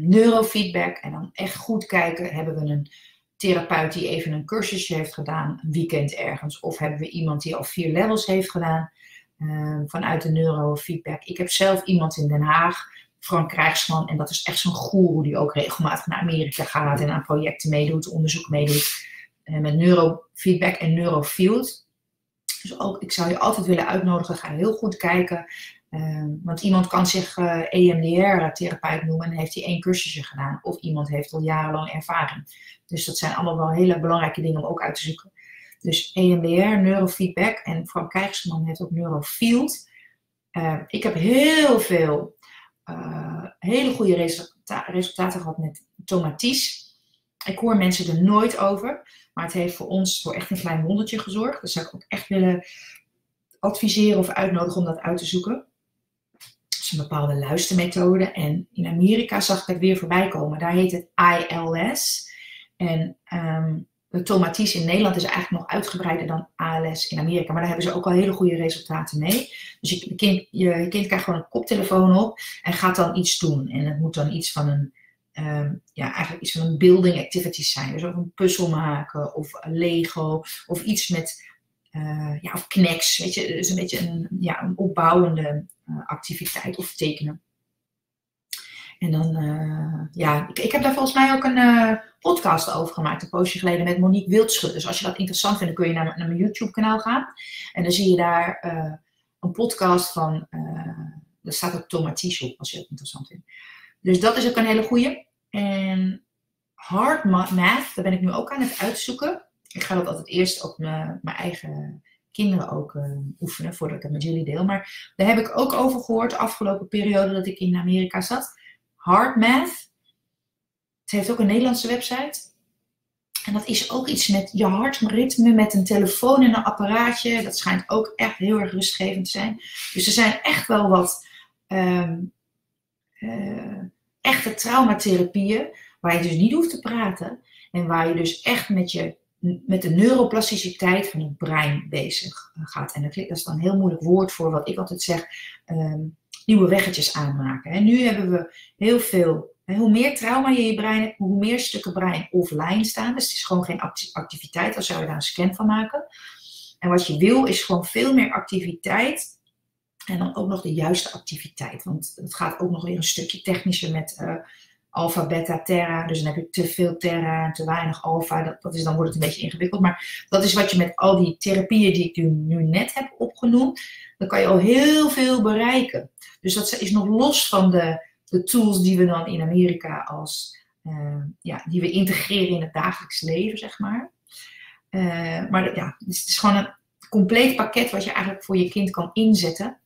neurofeedback. En dan echt goed kijken, hebben we een therapeut die even een cursusje heeft gedaan, een weekend ergens. Of hebben we iemand die al 4 levels heeft gedaan vanuit de neurofeedback. Ik heb zelf iemand in Den Haag, Frank Krijgsman. En dat is echt zo'n goeroe die ook regelmatig naar Amerika gaat en aan projecten meedoet, onderzoek meedoet. Met neurofeedback en neurofield. Dus ook, ik zou je altijd willen uitnodigen, ga heel goed kijken. Want iemand kan zich EMDR-therapeut noemen en heeft hij 1 cursusje gedaan. Of iemand heeft al jarenlang ervaring. Dus dat zijn allemaal wel hele belangrijke dingen om ook uit te zoeken. Dus EMDR, neurofeedback en Frank Krijgsman heeft ook neurofield. Ik heb heel veel hele goede resultaten gehad met Thomas Tiso. Ik hoor mensen er nooit over, maar het heeft voor ons voor echt een klein wondertje gezorgd. Dus zou ik ook echt willen adviseren of uitnodigen om dat uit te zoeken. Dat is een bepaalde luistermethode. En in Amerika zag ik het weer voorbij komen. Daar heet het ILS. En de Thomas Tiso in Nederland is eigenlijk nog uitgebreider dan ALS in Amerika. Maar daar hebben ze ook al hele goede resultaten mee. Dus je kind krijgt gewoon een koptelefoon op en gaat dan iets doen. En het moet dan iets van een... eigenlijk iets van een building activities zijn. Dus ook een puzzel maken of Lego of iets met of knacks. Weet je, dus een beetje een opbouwende activiteit of tekenen. En dan, ik heb daar volgens mij ook een podcast over gemaakt, een poosje geleden met Monique Wildschut. Dus als je dat interessant vindt, dan kun je naar mijn YouTube kanaal gaan. En dan zie je daar een podcast van, daar staat ook Thomas Tiso, als je dat interessant vindt. Dus dat is ook een hele goeie. En HeartMath, daar ben ik nu ook aan het uitzoeken. Ik ga dat altijd eerst op mijn eigen kinderen ook oefenen, voordat ik het met jullie deel. Maar daar heb ik ook over gehoord de afgelopen periode dat ik in Amerika zat. HeartMath. Het heeft ook een Nederlandse website. En dat is ook iets met je hartritme, met een telefoon en een apparaatje. Dat schijnt ook echt heel erg rustgevend te zijn. Dus er zijn echt wel wat... echte traumatherapieën, waar je dus niet hoeft te praten en waar je dus echt met de neuroplasticiteit van het brein bezig gaat. En dat is dan een heel moeilijk woord voor wat ik altijd zeg, nieuwe weggetjes aanmaken. En nu hebben we heel veel, hoe meer trauma je in je brein hebt, hoe meer stukken brein offline staan. Dus het is gewoon geen activiteit, als zou je daar een scan van maken. En wat je wil is gewoon veel meer activiteit. En dan ook nog de juiste activiteit. Want het gaat ook nog weer een stukje technischer met alfa, beta, terra. Dus dan heb je te veel terra en te weinig alfa. Dan wordt het een beetje ingewikkeld. Maar dat is wat je met al die therapieën die ik nu net heb opgenoemd. Dan kan je al heel veel bereiken. Dus dat is nog los van de tools die we dan in Amerika die we integreren in het dagelijks leven, zeg maar. Dus het is gewoon een compleet pakket wat je eigenlijk voor je kind kan inzetten.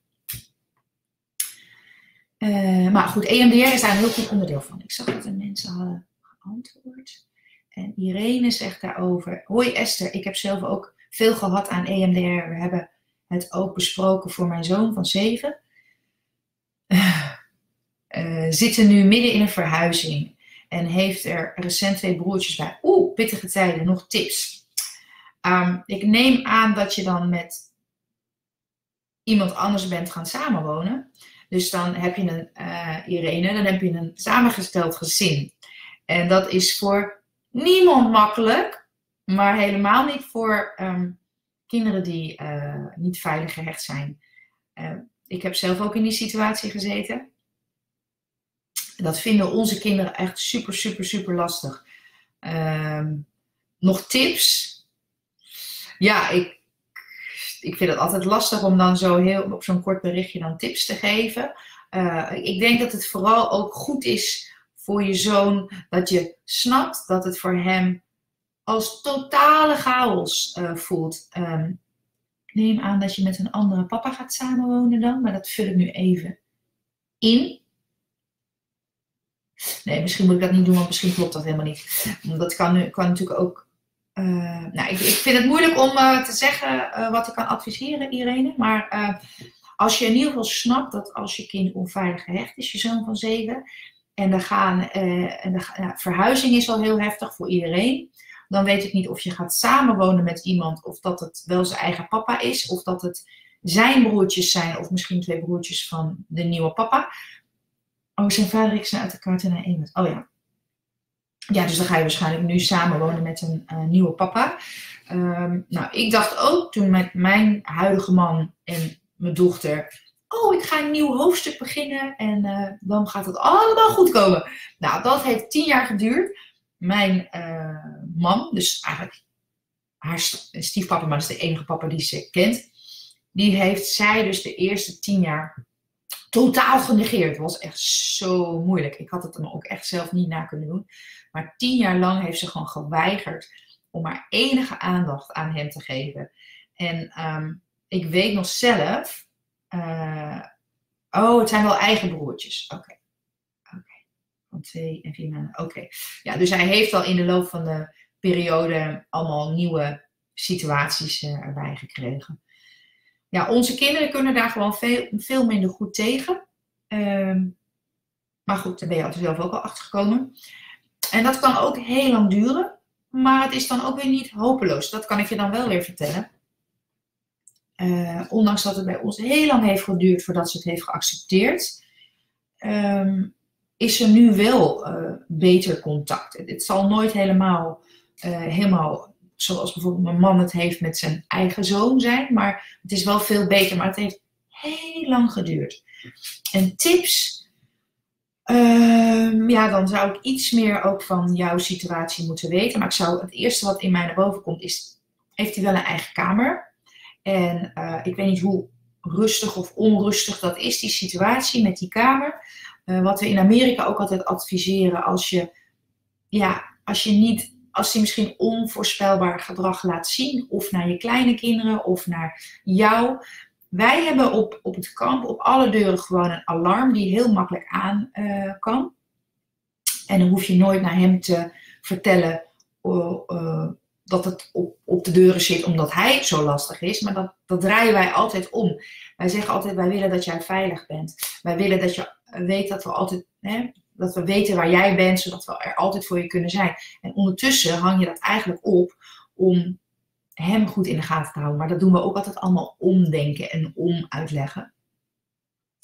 Maar goed, EMDR is daar een heel goed onderdeel van. Ik zag dat de mensen hadden geantwoord. En Irene zegt daarover: hoi Esther, ik heb zelf ook veel gehad aan EMDR. We hebben het ook besproken voor mijn zoon van 7. Zitten nu midden in een verhuizing. En heeft er recent 2 broertjes bij. Oeh, pittige tijden, nog tips. Ik neem aan dat je dan met iemand anders bent gaan samenwonen. Dus dan heb je een samengesteld gezin. En dat is voor niemand makkelijk, maar helemaal niet voor kinderen die niet veilig gehecht zijn. Ik heb zelf ook in die situatie gezeten. Dat vinden onze kinderen echt super, super, super lastig. Nog tips? Ja, ik vind het altijd lastig om dan zo heel op zo'n kort berichtje dan tips te geven. Ik denk dat het vooral ook goed is voor je zoon dat je snapt dat het voor hem als totale chaos voelt. neem aan dat je met een andere papa gaat samenwonen dan, maar dat vul ik nu even in. Nee, misschien moet ik dat niet doen, want misschien klopt dat helemaal niet. Dat kan natuurlijk ook... ik vind het moeilijk om te zeggen wat ik kan adviseren, Irene. Maar als je in ieder geval snapt dat als je kind onveilig gehecht is, je zoon van 7... en verhuizing is al heel heftig voor iedereen... dan weet ik niet of je gaat samenwonen met iemand... of dat het wel zijn eigen papa is... of dat het zijn broertjes zijn... of misschien 2 broertjes van de nieuwe papa... Oh, zijn vader en ik zijn uit elkaar en naar iemand. Oh ja. Ja, dus dan ga je waarschijnlijk nu samenwonen met een nieuwe papa. Ik dacht ook toen met mijn huidige man en mijn dochter... Oh, ik ga een nieuw hoofdstuk beginnen en dan gaat het allemaal goed komen. Nou, dat heeft 10 jaar geduurd. Mijn man, dus eigenlijk haar stiefpapa, maar dat is de enige papa die ze kent... die heeft zij dus de eerste 10 jaar... totaal genegeerd. Het was echt zo moeilijk. Ik had het hem ook echt zelf niet na kunnen doen. Maar 10 jaar lang heeft ze gewoon geweigerd om maar enige aandacht aan hem te geven. En ik weet nog zelf... het zijn wel eigen broertjes. Oké. Van 2 en 4 maanden. Oké. Ja, dus hij heeft al in de loop van de periode allemaal nieuwe situaties erbij gekregen. Ja, onze kinderen kunnen daar gewoon veel minder goed tegen. Maar goed, daar ben je altijd zelf ook al achter gekomen. En dat kan ook heel lang duren. Maar het is dan ook weer niet hopeloos. Dat kan ik je dan wel weer vertellen. Ondanks dat het bij ons heel lang heeft geduurd voordat ze het heeft geaccepteerd. Is er nu wel beter contact. Het zal nooit helemaal... zoals bijvoorbeeld mijn man het heeft met zijn eigen zoon zijn. Maar het is wel veel beter. Maar het heeft heel lang geduurd. En tips. Dan zou ik iets meer ook van jouw situatie moeten weten. Maar het eerste wat in mij naar boven komt is... Heeft hij wel een eigen kamer? En ik weet niet hoe rustig of onrustig dat is, die situatie met die kamer. Wat we in Amerika ook altijd adviseren. Als hij misschien onvoorspelbaar gedrag laat zien. Of naar je kleine kinderen. Of naar jou. Wij hebben op het kamp op alle deuren gewoon een alarm. Die heel makkelijk aan kan. En dan hoef je nooit naar hem te vertellen. Dat het op de deuren zit. Omdat hij zo lastig is. Maar dat draaien wij altijd om. Wij zeggen altijd. Wij willen dat jij veilig bent. Wij willen dat je weet dat we altijd... Dat we weten waar jij bent, zodat we er altijd voor je kunnen zijn. En ondertussen hang je dat eigenlijk op om hem goed in de gaten te houden. Maar dat doen we ook altijd allemaal omdenken en omuitleggen.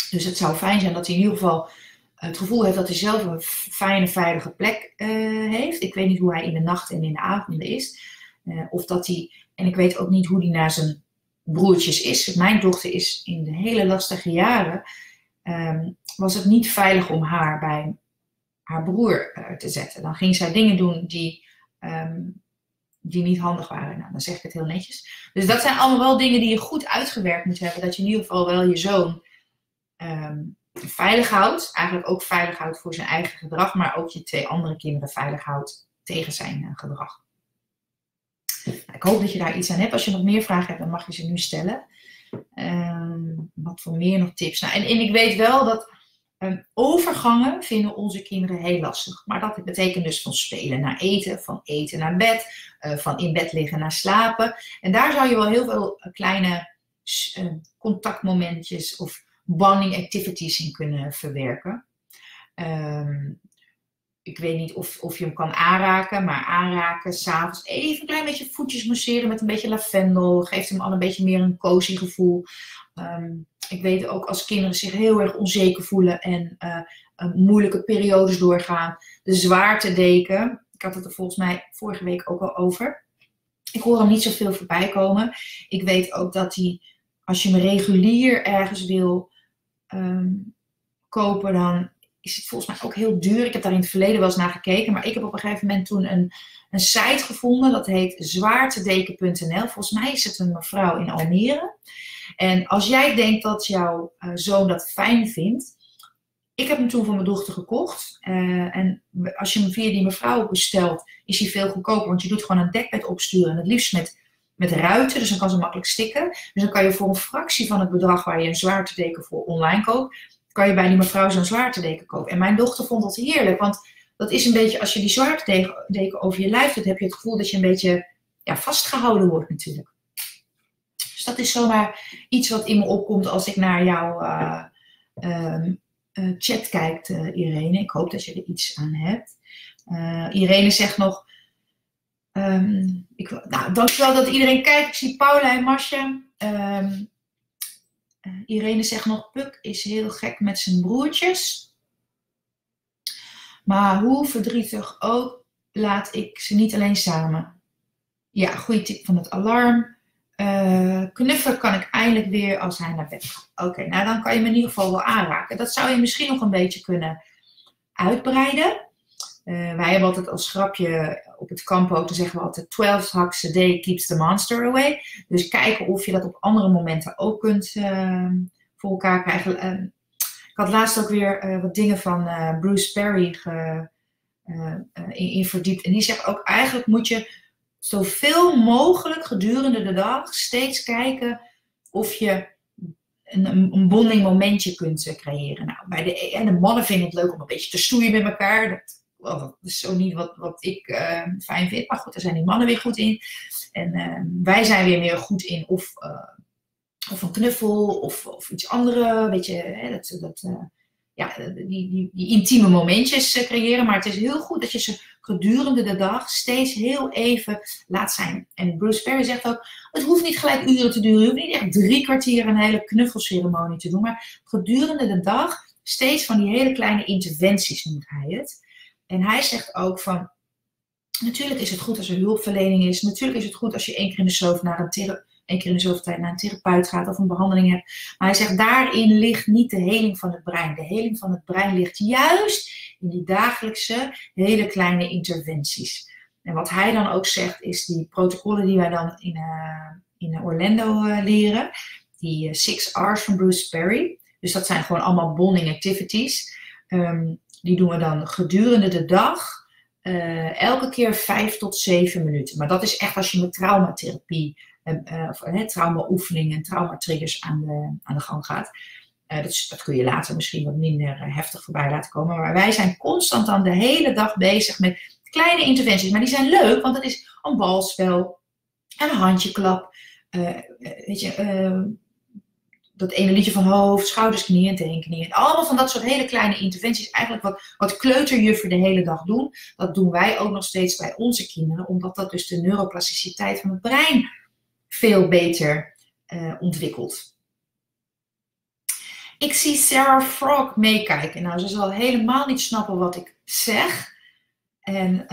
Dus het zou fijn zijn dat hij in ieder geval het gevoel heeft dat hij zelf een fijne, veilige plek heeft. Ik weet niet hoe hij in de nacht en in de avonden is. En ik weet ook niet hoe hij naar zijn broertjes is. Mijn dochter is in de hele lastige jaren... was het niet veilig om haar bij haar broer te zetten. Dan ging zij dingen doen die niet handig waren. Nou, dan zeg ik het heel netjes. Dus dat zijn allemaal wel dingen die je goed uitgewerkt moet hebben. Dat je in ieder geval wel je zoon veilig houdt. Eigenlijk ook veilig houdt voor zijn eigen gedrag. Maar ook je 2 andere kinderen veilig houdt tegen zijn gedrag. Nou, ik hoop dat je daar iets aan hebt. Als je nog meer vragen hebt, dan mag je ze nu stellen. Wat voor meer nog tips? Nou, en ik weet wel dat overgangen vinden onze kinderen heel lastig. Maar dat betekent dus van spelen naar eten, van eten naar bed, van in bed liggen naar slapen. En daar zou je wel heel veel kleine contactmomentjes of bonding activities in kunnen verwerken. Ik weet niet of je hem kan aanraken, maar aanraken, s'avonds even een klein beetje voetjes masseren met een beetje lavendel. Geeft hem al een beetje meer een cozy gevoel. Ik weet ook als kinderen zich heel erg onzeker voelen en moeilijke periodes doorgaan. De zwaartedeken, ik had het er volgens mij vorige week ook al over. Ik hoor hem niet zoveel voorbij komen. Ik weet ook dat hij, als je hem regulier ergens wil kopen, dan... is het volgens mij ook heel duur. Ik heb daar in het verleden wel eens naar gekeken. Maar ik heb op een gegeven moment toen een site gevonden. Dat heet zwaartedeken.nl. Volgens mij is het een mevrouw in Almere. En als jij denkt dat jouw zoon dat fijn vindt. Ik heb hem toen voor mijn dochter gekocht. En als je hem via die mevrouw bestelt, is hij veel goedkoper. Want je doet gewoon een dekbed opsturen. En het liefst met... met ruiten, dus dan kan ze makkelijk stikken. Dus dan kan je voor een fractie van het bedrag waar je een zwaartedeken voor online koopt, kan je bij die mevrouw zo'n zwaartedeken kopen. En mijn dochter vond dat heerlijk, want dat is een beetje, als je die zwaartedeken over je lijf doet, heb je het gevoel dat je een beetje vastgehouden wordt natuurlijk. Dus dat is zomaar iets wat in me opkomt als ik naar jouw chat kijkt, Irene. Ik hoop dat je er iets aan hebt. Irene zegt nog, dankjewel dat iedereen kijkt. Ik zie Paula en Marcia. Irene zegt nog, Puk is heel gek met zijn broertjes. Maar hoe verdrietig ook, laat ik ze niet alleen samen. Ja, goede tip van het alarm. Knuffelen kan ik eindelijk weer als hij naar bed gaat. Oké, nou dan kan je me in ieder geval wel aanraken. Dat zou je misschien nog een beetje kunnen uitbreiden. Wij hebben altijd als grapje op het kamp ook, dan zeggen we altijd 12 hugs a day keeps the monster away. Dus kijken of je dat op andere momenten ook kunt voor elkaar krijgen. Ik had laatst ook weer wat dingen van Bruce Perry in verdiept. En die zegt ook, eigenlijk moet je zoveel mogelijk gedurende de dag steeds kijken of je een bonding momentje kunt creëren. Nou, de mannen vinden het leuk om een beetje te stoeien met elkaar. Dat is zo niet wat ik fijn vind. Maar goed, daar zijn die mannen weer goed in. En wij zijn weer meer goed in of een knuffel of iets andere. Weet je, hè, die intieme momentjes creëren. Maar het is heel goed dat je ze gedurende de dag steeds heel even laat zijn. En Bruce Perry zegt ook, het hoeft niet gelijk uren te duren. Je hoeft niet echt 3 kwartier een hele knuffelceremonie te doen. Maar gedurende de dag steeds van die hele kleine interventies noemt hij het. En hij zegt ook van, natuurlijk is het goed als er hulpverlening is. Natuurlijk is het goed als je 1 keer in de zoveel naar een keer in de zoveel tijd naar een therapeut gaat of een behandeling hebt. Maar hij zegt, daarin ligt niet de heling van het brein. De heling van het brein ligt juist in die dagelijkse, hele kleine interventies. En wat hij dan ook zegt, is die protocollen die wij dan in Orlando leren. Die 6 R's van Bruce Perry. Dus dat zijn gewoon allemaal bonding activities. Die doen we dan gedurende de dag. Elke keer 5 tot 7 minuten. Maar dat is echt als je met traumatherapie of traumaoefeningen en traumatriggers aan de gang gaat. Dat kun je later misschien wat minder heftig voorbij laten komen. Maar wij zijn constant dan de hele dag bezig met kleine interventies. Maar die zijn leuk, want dat is een balspel, een handjeklap. Dat ene liedje van hoofd, schouders, knieën, tenenknieën. Allemaal van dat soort hele kleine interventies. Eigenlijk wat kleuterjuffen de hele dag doen. Dat doen wij ook nog steeds bij onze kinderen. Omdat dat dus de neuroplasticiteit van het brein veel beter ontwikkelt. Ik zie Sarah Frog meekijken. Nou, ze zal helemaal niet snappen wat ik zeg. En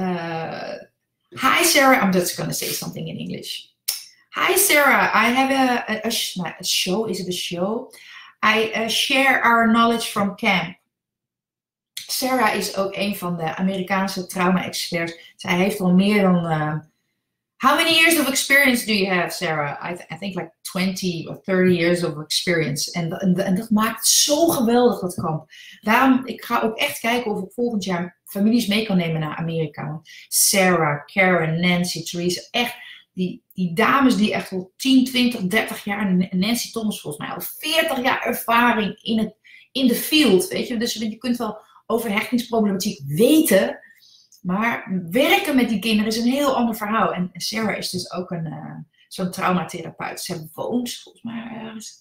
hi Sarah, I'm just gonna say something in English. Hi Sarah, I have a show. Is it a show? I share our knowledge from camp. Sarah is ook een van de Amerikaanse trauma-experts. Zij heeft al meer dan how many years of experience do you have, Sarah? I think like 20 or 30 years of experience. En dat maakt zo geweldig, dat kamp. Daarom, ik ga ook echt kijken of ik volgend jaar families mee kan nemen naar Amerika. Want Sarah, Karen, Nancy, Theresa, echt die dames die echt al 10, 20, 30 jaar, Nancy Thomas volgens mij al 40 jaar ervaring in de field, weet je. Dus je kunt wel over hechtingsproblematiek weten, maar werken met die kinderen is een heel ander verhaal. En Sarah is dus ook zo'n traumatherapeut. Ze woont volgens mij ergens,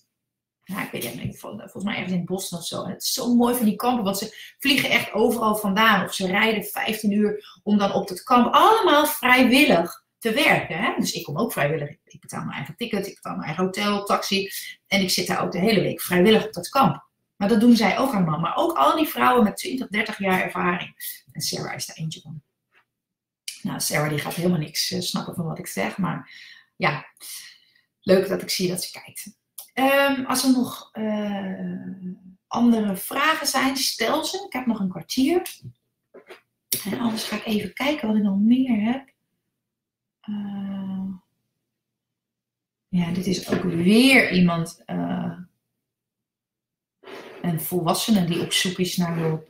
ik weet het niet, volgens mij ergens in Boston of zo. En het is zo mooi van die kampen, want ze vliegen echt overal vandaan. Of ze rijden 15 uur om dan op dat kamp allemaal vrijwillig te werken. Hè? Dus ik kom ook vrijwillig. Ik betaal mijn eigen ticket, ik betaal mijn eigen hotel, taxi. En ik zit daar ook de hele week vrijwillig op dat kamp. Maar dat doen zij ook allemaal. Maar ook al die vrouwen met 20, 30 jaar ervaring. En Sarah is daar eentje van. Nou, Sarah die gaat helemaal niks snappen van wat ik zeg. Maar ja, leuk dat ik zie dat ze kijkt. Als er nog andere vragen zijn, stel ze. Ik heb nog een kwartier. En anders ga ik even kijken wat ik nog meer heb. Ja, dit is ook weer iemand, een volwassene die op zoek is naar hulp.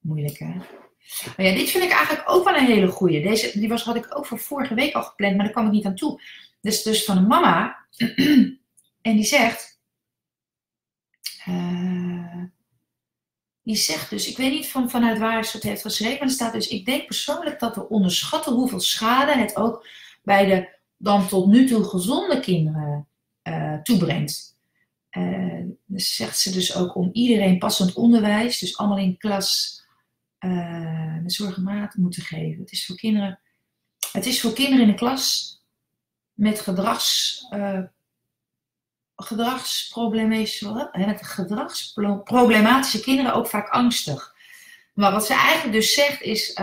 Moeilijk, hè? Maar ja, dit vind ik eigenlijk ook wel een hele goeie. Deze, die had ik ook voor vorige week al gepland, maar daar kwam ik niet aan toe. Dus van een mama. En die zegt... ik weet niet vanuit waar ze het heeft geschreven, maar er staat dus, ik denk persoonlijk dat we onderschatten hoeveel schade het ook bij de dan tot nu toe gezonde kinderen toebrengt. Dus zegt ze dus ook om iedereen passend onderwijs, dus allemaal in klas, met zorg en maat moeten geven. Het is voor kinderen in de klas met gedragsproblematische kinderen ook vaak angstig. Maar wat ze eigenlijk dus zegt is,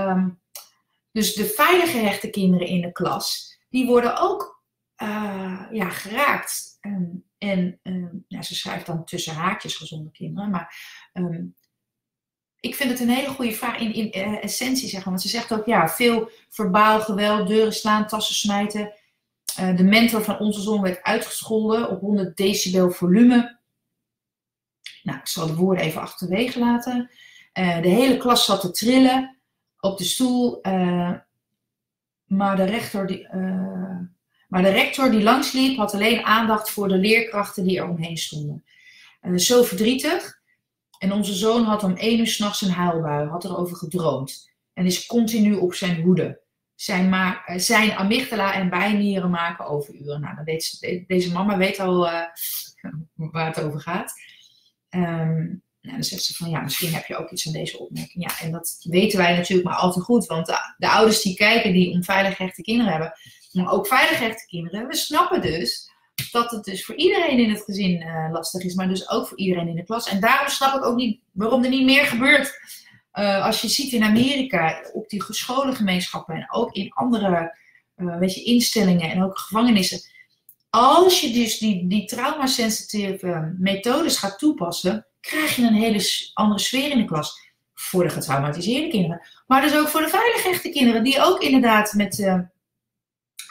dus de veilige hechte kinderen in de klas, die worden ook geraakt. Ze schrijft dan tussen haakjes gezonde kinderen, maar ik vind het een hele goede vraag in essentie, zeg maar. Want ze zegt ook, ja, veel verbaal geweld, deuren slaan, tassen smijten. De mentor van onze zoon werd uitgescholden op 100 decibel volume. Nou, ik zal de woorden even achterwege laten. De hele klas zat te trillen op de stoel. Maar de rector die langsliep had alleen aandacht voor de leerkrachten die er omheen stonden. Zo verdrietig. En onze zoon had om 1 uur 's nachts een huilbui, had erover gedroomd. En is continu op zijn hoede. Zijn amygdala en bijnieren maken overuren. Nou, dan deze mama weet al waar het over gaat. Dan zegt ze van, ja, misschien heb je ook iets aan deze opmerking. Ja, en dat weten wij natuurlijk maar al te goed. Want de ouders die kijken, die onveilig hechte kinderen hebben, maar ook veilig hechte kinderen, we snappen dus dat het dus voor iedereen in het gezin lastig is, maar dus ook voor iedereen in de klas. En daarom snap ik ook niet waarom er niet meer gebeurt. Als je ziet in Amerika, op die scholengemeenschappen en ook in andere instellingen en ook gevangenissen. Als je dus die traumasensitieve methodes gaat toepassen, krijg je een hele andere sfeer in de klas. Voor de getraumatiseerde kinderen. Maar dus ook voor de veilig hechte kinderen. Die ook inderdaad met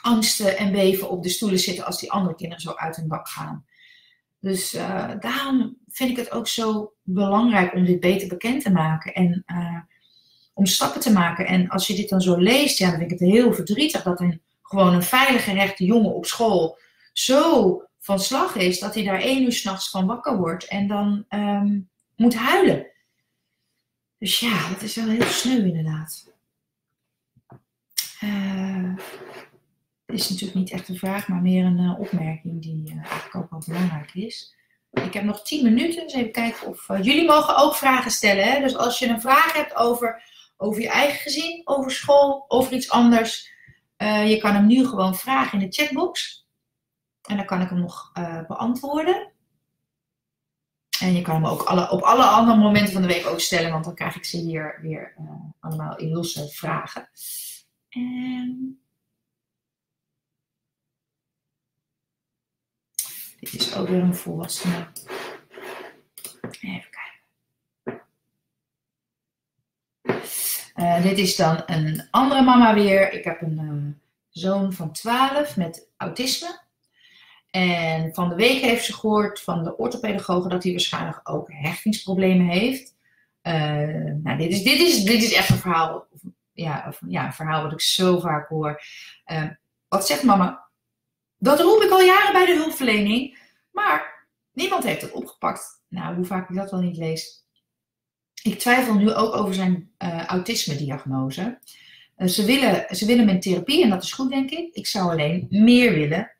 angsten en beven op de stoelen zitten als die andere kinderen zo uit hun dak gaan. Dus daarom vind ik het ook zo belangrijk om dit beter bekend te maken en om stappen te maken. En als je dit dan zo leest, ja, dan vind ik het heel verdrietig dat gewoon een veilige hechte jongen op school zo van slag is dat hij daar 1 uur 's nachts van wakker wordt en dan moet huilen. Dus ja, dat is wel heel sneu inderdaad. Het is natuurlijk niet echt een vraag, maar meer een opmerking die eigenlijk ook wel belangrijk is. Ik heb nog 10 minuten, dus even kijken of... jullie mogen ook vragen stellen, hè? Dus als je een vraag hebt over je eigen gezin, over school, over iets anders. Je kan hem nu gewoon vragen in de chatbox. En dan kan ik hem nog beantwoorden. En je kan hem ook op alle andere momenten van de week ook stellen, want dan krijg ik ze hier weer allemaal in losse vragen. Dit is ook weer een volwassene. Even kijken. Dit is dan een andere mama weer. Ik heb een zoon van 12 met autisme. En van de week heeft ze gehoord van de orthopedagoge dat hij waarschijnlijk ook hechtingsproblemen heeft. Nou, dit is echt een verhaal. Een verhaal wat ik zo vaak hoor. Wat zegt mama? Dat roep ik al jaren bij de hulpverlening, maar niemand heeft het opgepakt. Nou, hoe vaak ik dat wel niet lees. Ik twijfel nu ook over zijn autisme-diagnose. Ze willen mijn therapie en dat is goed, denk ik. Ik zou alleen meer willen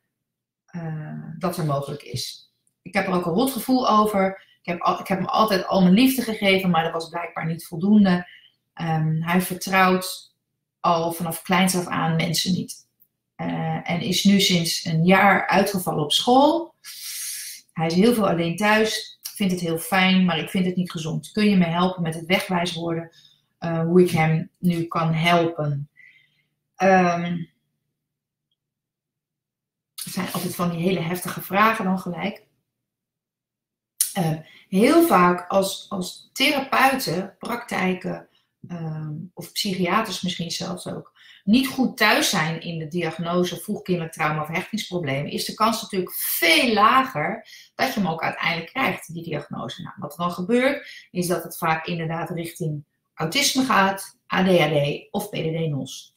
dat er mogelijk is. Ik heb er ook een rot gevoel over. Ik heb hem altijd al mijn liefde gegeven, maar dat was blijkbaar niet voldoende. Hij vertrouwt al vanaf kleins af aan mensen niet. En is nu sinds een jaar uitgevallen op school. Hij is heel veel alleen thuis. Ik vind het heel fijn, maar ik vind het niet gezond. Kun je me helpen met het wegwijs worden? Hoe ik hem nu kan helpen? Het zijn altijd van die hele heftige vragen dan gelijk. Heel vaak als therapeuten, praktijken... of psychiaters misschien zelfs ook, niet goed thuis zijn in de diagnose vroegkinderlijk trauma of hechtingsproblemen, is de kans natuurlijk veel lager dat je hem ook uiteindelijk krijgt, die diagnose. Nou, wat er dan gebeurt, is dat het vaak inderdaad richting autisme gaat, ADHD of PDD-NOS.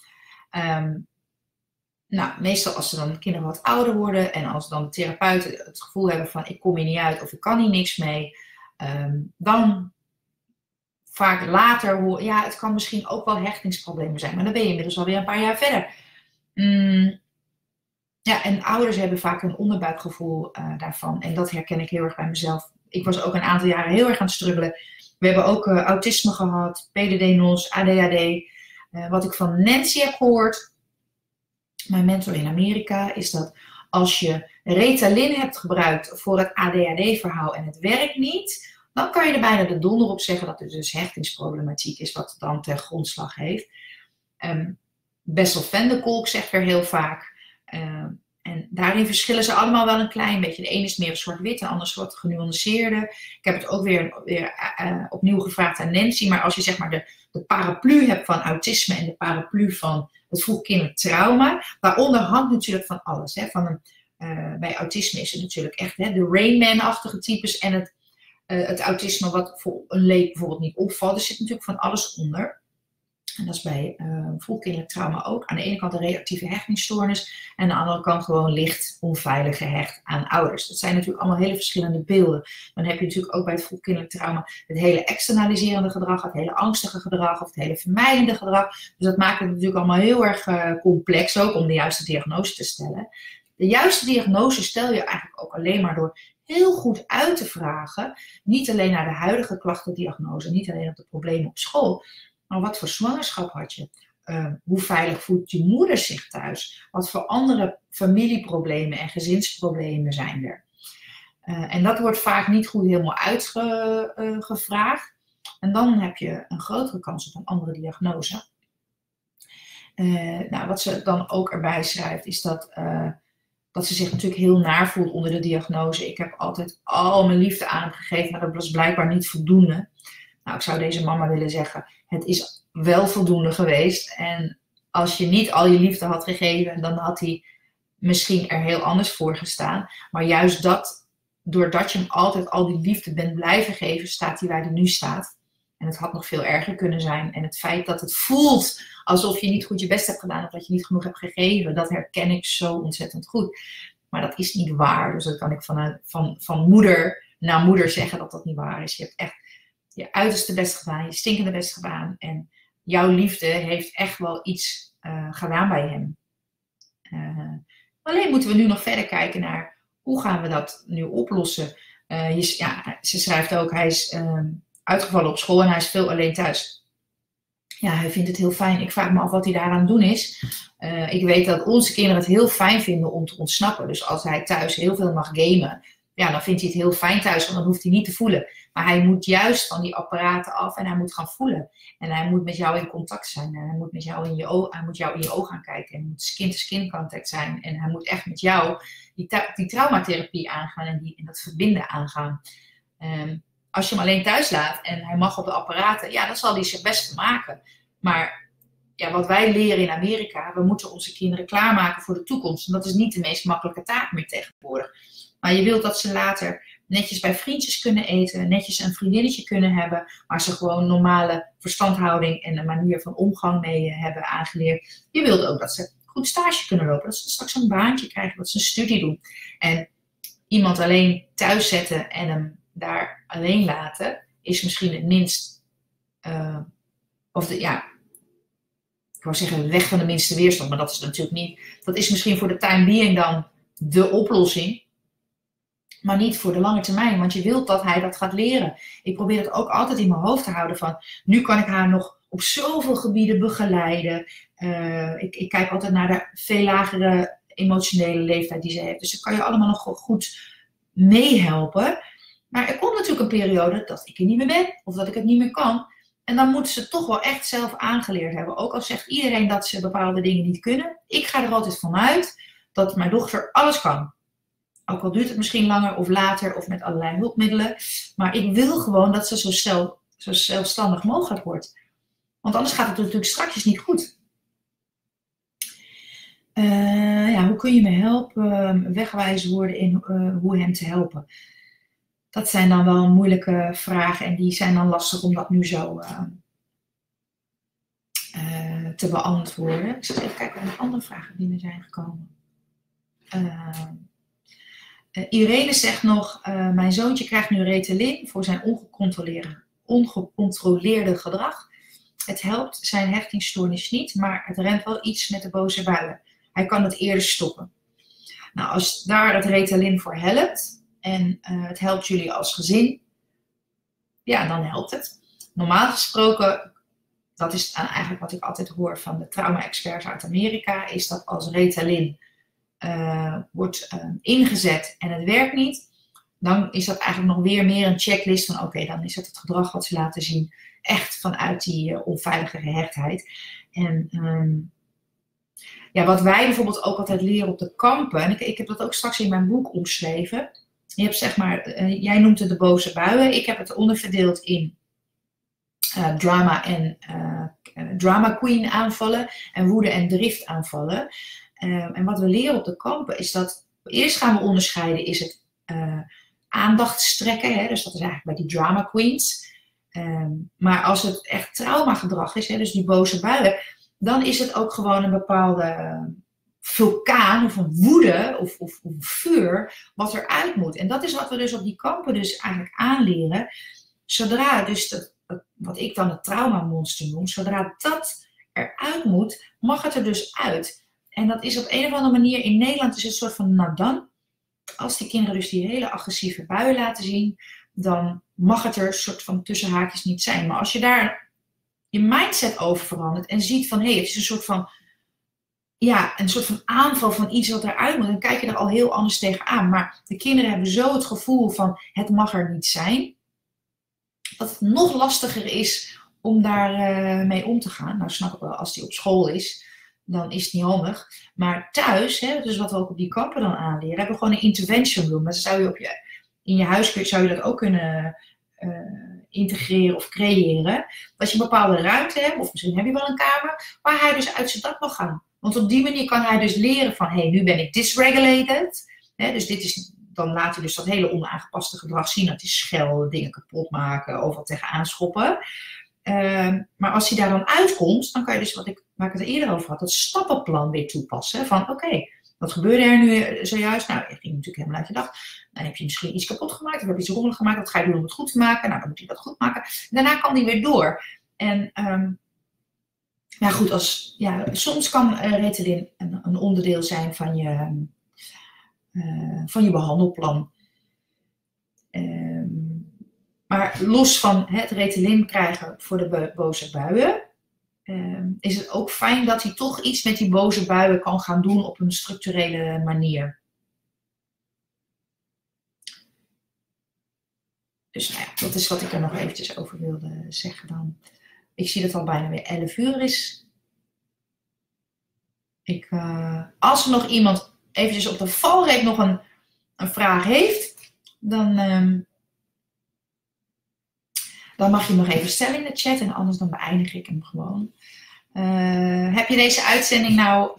Nou, meestal als ze dan kinderen wat ouder worden en als dan de therapeuten het gevoel hebben van ik kom hier niet uit of ik kan hier niks mee, dan vaak later, ja, het kan misschien ook wel hechtingsproblemen zijn, maar dan ben je inmiddels alweer een paar jaar verder. Ja, en ouders hebben vaak een onderbuikgevoel daarvan en dat herken ik heel erg bij mezelf. Ik was ook een aantal jaren heel erg aan het struggelen. We hebben ook autisme gehad, PDD-NOS, ADHD. Wat ik van Nancy heb gehoord, mijn mentor in Amerika, is dat als je Ritalin hebt gebruikt voor het ADHD-verhaal en het werkt niet, dan kan je er bijna de donder op zeggen dat het dus hechtingsproblematiek is wat dan ten grondslag heeft. Bessel van de Kolk zegt weer heel vaak. En daarin verschillen ze allemaal wel een klein beetje. De ene is meer zwart-wit, de ander is wat genuanceerder. Ik heb het ook weer opnieuw gevraagd aan Nancy. Maar als je zeg maar de paraplu hebt van autisme en de paraplu van het vroegkinderlijk trauma. Daaronder hangt natuurlijk van alles. Hè? Bij autisme is het natuurlijk echt hè, de Rainman-achtige types. En het autisme wat voor een leek bijvoorbeeld niet opvalt. Er zit natuurlijk van alles onder. En dat is bij vroegkinderlijk trauma ook. Aan de ene kant een reactieve hechtingsstoornis. En aan de andere kant gewoon licht onveilig gehecht aan ouders. Dat zijn natuurlijk allemaal hele verschillende beelden. Dan heb je natuurlijk ook bij het vroegkinderlijk trauma het hele externaliserende gedrag. Het hele angstige gedrag. Of het hele vermijdende gedrag. Dus dat maakt het natuurlijk allemaal heel erg complex ook om de juiste diagnose te stellen. De juiste diagnose stel je eigenlijk ook alleen maar door heel goed uit te vragen. Niet alleen naar de huidige klachtendiagnose. Niet alleen op de problemen op school. Maar wat voor zwangerschap had je? Hoe veilig voelt je moeder zich thuis? Wat voor andere familieproblemen en gezinsproblemen zijn er? En dat wordt vaak niet goed helemaal uitgevraagd. En dan heb je een grotere kans op een andere diagnose. Nou, wat ze dan ook erbij schrijft is dat ze zich natuurlijk heel naar voelt onder de diagnose. Ik heb altijd al mijn liefde aan hem gegeven, maar dat was blijkbaar niet voldoende. Nou, ik zou deze mama willen zeggen, het is wel voldoende geweest. En als je niet al je liefde had gegeven, dan had hij misschien er heel anders voor gestaan. Maar juist dat, doordat je hem altijd al die liefde bent blijven geven, staat hij waar hij nu staat. En het had nog veel erger kunnen zijn. En het feit dat het voelt alsof je niet goed je best hebt gedaan of dat je niet genoeg hebt gegeven, dat herken ik zo ontzettend goed. Maar dat is niet waar. Dus dat kan ik van moeder naar moeder zeggen dat dat niet waar is. Je hebt echt je uiterste best gedaan, je stinkende best gedaan. En jouw liefde heeft echt wel iets gedaan bij hem. Alleen moeten we nu nog verder kijken naar hoe gaan we dat nu oplossen. Ze schrijft ook, hij is uitgevallen op school en hij is veel alleen thuis. Ja, hij vindt het heel fijn. Ik vraag me af wat hij daaraan doen is. Ik weet dat onze kinderen het heel fijn vinden om te ontsnappen. Dus als hij thuis heel veel mag gamen, ja, dan vindt hij het heel fijn thuis, want dan hoeft hij niet te voelen. Maar hij moet juist van die apparaten af en hij moet gaan voelen. En hij moet met jou in contact zijn. En hij moet met jou in je oog gaan kijken. En hij moet skin-to-skin contact zijn. En hij moet echt met jou die traumatherapie aangaan en dat verbinden aangaan. Als je hem alleen thuis laat en hij mag op de apparaten, ja, dan zal hij zijn best maken. Maar ja, wat wij leren in Amerika, we moeten onze kinderen klaarmaken voor de toekomst. En dat is niet de meest makkelijke taak meer tegenwoordig. Maar je wilt dat ze later netjes bij vriendjes kunnen eten, netjes een vriendinnetje kunnen hebben, maar ze gewoon normale verstandhouding en een manier van omgang mee hebben aangeleerd. Je wilt ook dat ze goed stage kunnen lopen, dat ze straks een baantje krijgen, dat ze een studie doen. En iemand alleen thuis zetten en hem daar alleen laten, is misschien het minst, ik wou zeggen weg van de minste weerstand, maar dat is het natuurlijk niet. Dat is misschien voor de time being dan de oplossing. Maar niet voor de lange termijn, want je wilt dat hij dat gaat leren. Ik probeer het ook altijd in mijn hoofd te houden van, nu kan ik haar nog op zoveel gebieden begeleiden. Ik kijk altijd naar de veel lagere emotionele leeftijd die ze heeft. Dus dat kan je allemaal nog goed meehelpen. Maar er komt natuurlijk een periode dat ik er niet meer ben, of dat ik het niet meer kan. En dan moeten ze toch wel echt zelf aangeleerd hebben. Ook al zegt iedereen dat ze bepaalde dingen niet kunnen. Ik ga er altijd vanuit dat mijn dochter alles kan. Ook al duurt het misschien langer of later of met allerlei hulpmiddelen. Maar ik wil gewoon dat ze zo zelfstandig mogelijk wordt. Want anders gaat het natuurlijk straks niet goed. Hoe kun je me helpen? Wegwijzen worden in hoe hem te helpen. Dat zijn dan wel moeilijke vragen. En die zijn dan lastig om dat nu zo te beantwoorden. Ik zit even kijken naar andere vragen die er zijn gekomen. Irene zegt nog, mijn zoontje krijgt nu Ritalin voor zijn ongecontroleerde gedrag. Het helpt zijn hechtingsstoornis niet, maar het rent wel iets met de boze buien. Hij kan het eerder stoppen. Nou, als daar het Ritalin voor helpt en het helpt jullie als gezin, ja, dan helpt het. Normaal gesproken, dat is eigenlijk wat ik altijd hoor van de trauma-experts uit Amerika, is dat als Ritalin wordt ingezet en het werkt niet, dan is dat eigenlijk nog weer meer een checklist van oké, dan is dat het gedrag wat ze laten zien echt vanuit die onveilige gehechtheid. En ja, wat wij bijvoorbeeld ook altijd leren op de kampen, en ik heb dat ook straks in mijn boek omschreven. Je hebt zeg maar, jij noemt het de boze buien, ik heb het onderverdeeld in drama en drama queen aanvallen en woede en drift aanvallen. En wat we leren op de kampen is dat, eerst gaan we onderscheiden, is het aandacht strekken, hè, dus dat is eigenlijk bij die drama queens. Maar als het echt traumagedrag is, hè, dus die boze buien, dan is het ook gewoon een bepaalde vulkaan of een woede of een vuur wat eruit moet. En dat is wat we dus op die kampen dus eigenlijk aanleren. Zodra dus, wat ik dan het traumamonster noem, zodra dat eruit moet, mag het er dus uit. En dat is op een of andere manier, in Nederland is het een soort van nadan. Als die kinderen dus die hele agressieve buien laten zien, dan mag het er een soort van tussen haakjes niet zijn. Maar als je daar je mindset over verandert en ziet van, hé, het is een soort van, ja, een soort van aanval van iets wat eruit moet, dan kijk je er al heel anders tegenaan. Maar de kinderen hebben zo het gevoel van, het mag er niet zijn, dat het nog lastiger is om daar mee om te gaan. Nou, snap ik wel, als die op school is, dan is het niet handig. Maar thuis, hè, dus wat we ook op die kampen dan aanleren, hebben we gewoon een intervention room. Dat zou je op in je huis zou je dat ook kunnen integreren of creëren. Dat je een bepaalde ruimte hebt, of misschien heb je wel een kamer, waar hij dus uit zijn dak mag gaan. Want op die manier kan hij dus leren van, hé, nu ben ik dysregulated. Hè, dus dit is, dan laat hij dus dat hele onaangepaste gedrag zien. Dat is schelden, dingen kapot maken, overal tegenaan schoppen. Maar als hij daar dan uitkomt, dan kan je dus, waar ik het eerder over had, dat stappenplan weer toepassen. Van oké, wat gebeurde er nu zojuist? Nou, je ging natuurlijk helemaal uit je dag. Dan heb je misschien iets kapot gemaakt, of heb je iets rommelig gemaakt. Wat ga je doen om het goed te maken? Nou, dan moet hij dat goed maken. En daarna kan hij weer door. En nou goed, soms kan Ritalin een onderdeel zijn van je behandelplan. Maar los van het Ritalin krijgen voor de boze buien, is het ook fijn dat hij toch iets met die boze buien kan gaan doen op een structurele manier. Dus nou ja, dat is wat ik er nog eventjes over wilde zeggen dan. Ik zie dat het al bijna weer 11 uur is. Als er nog iemand eventjes op de valreep nog een vraag heeft, dan mag je hem nog even stellen in de chat en anders dan beëindig ik hem gewoon. Heb je deze uitzending nou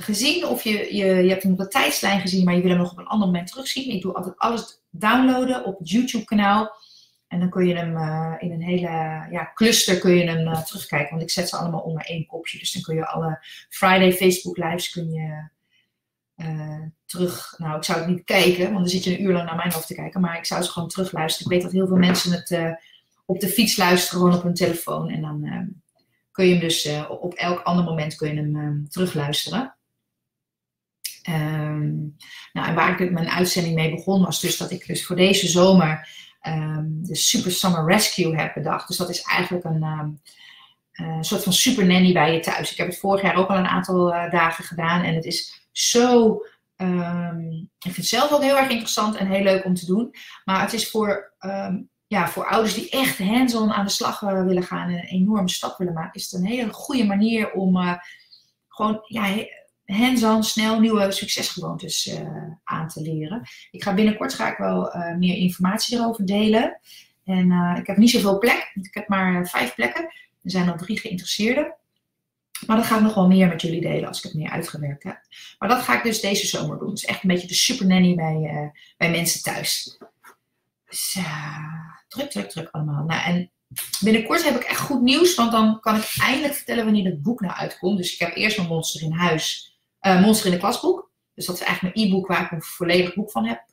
gezien? Of je hebt hem op de tijdslijn gezien, maar je wil hem nog op een ander moment terugzien? Ik doe altijd alles downloaden op het YouTube kanaal. En dan kun je hem in een hele cluster kun je hem terugkijken. Want ik zet ze allemaal onder één kopje. Dus dan kun je alle Friday Facebook lives kun je terug. Nou, ik zou het niet kijken, want dan zit je een uur lang naar mijn hoofd te kijken. Maar ik zou ze gewoon terugluisteren. Ik weet dat heel veel mensen het op de fiets luisteren, gewoon op hun telefoon. En dan kun je hem dus op elk ander moment kun je hem terugluisteren. Nou, en waar ik mijn uitzending mee begon was dus dat ik dus voor deze zomer de Super Summer Rescue heb bedacht. Dus dat is eigenlijk een soort van super nanny bij je thuis. Ik heb het vorig jaar ook al een aantal dagen gedaan. En het is zo... ik vind het zelf ook heel erg interessant en heel leuk om te doen. Maar het is voor ouders die echt hands-on aan de slag willen gaan en een enorme stap willen maken, is het een hele goede manier om gewoon hands-on snel nieuwe succesgewoontes aan te leren. Ik ga binnenkort wel meer informatie erover delen. En ik heb niet zoveel plek, want ik heb maar 5 plekken. Er zijn al 3 geïnteresseerden. Maar dat ga ik nog wel meer met jullie delen als ik het meer uitgewerkt heb. Maar dat ga ik dus deze zomer doen. Dus echt een beetje de super nanny bij mensen thuis. Dus druk allemaal. Nou, en Binnenkort heb ik echt goed nieuws, want dan kan ik eindelijk vertellen wanneer het boek nou uitkomt. Dus ik heb eerst mijn Monster in huis, Monster in de klas boek. Dus dat is eigenlijk mijn e-book waar ik een volledig boek van heb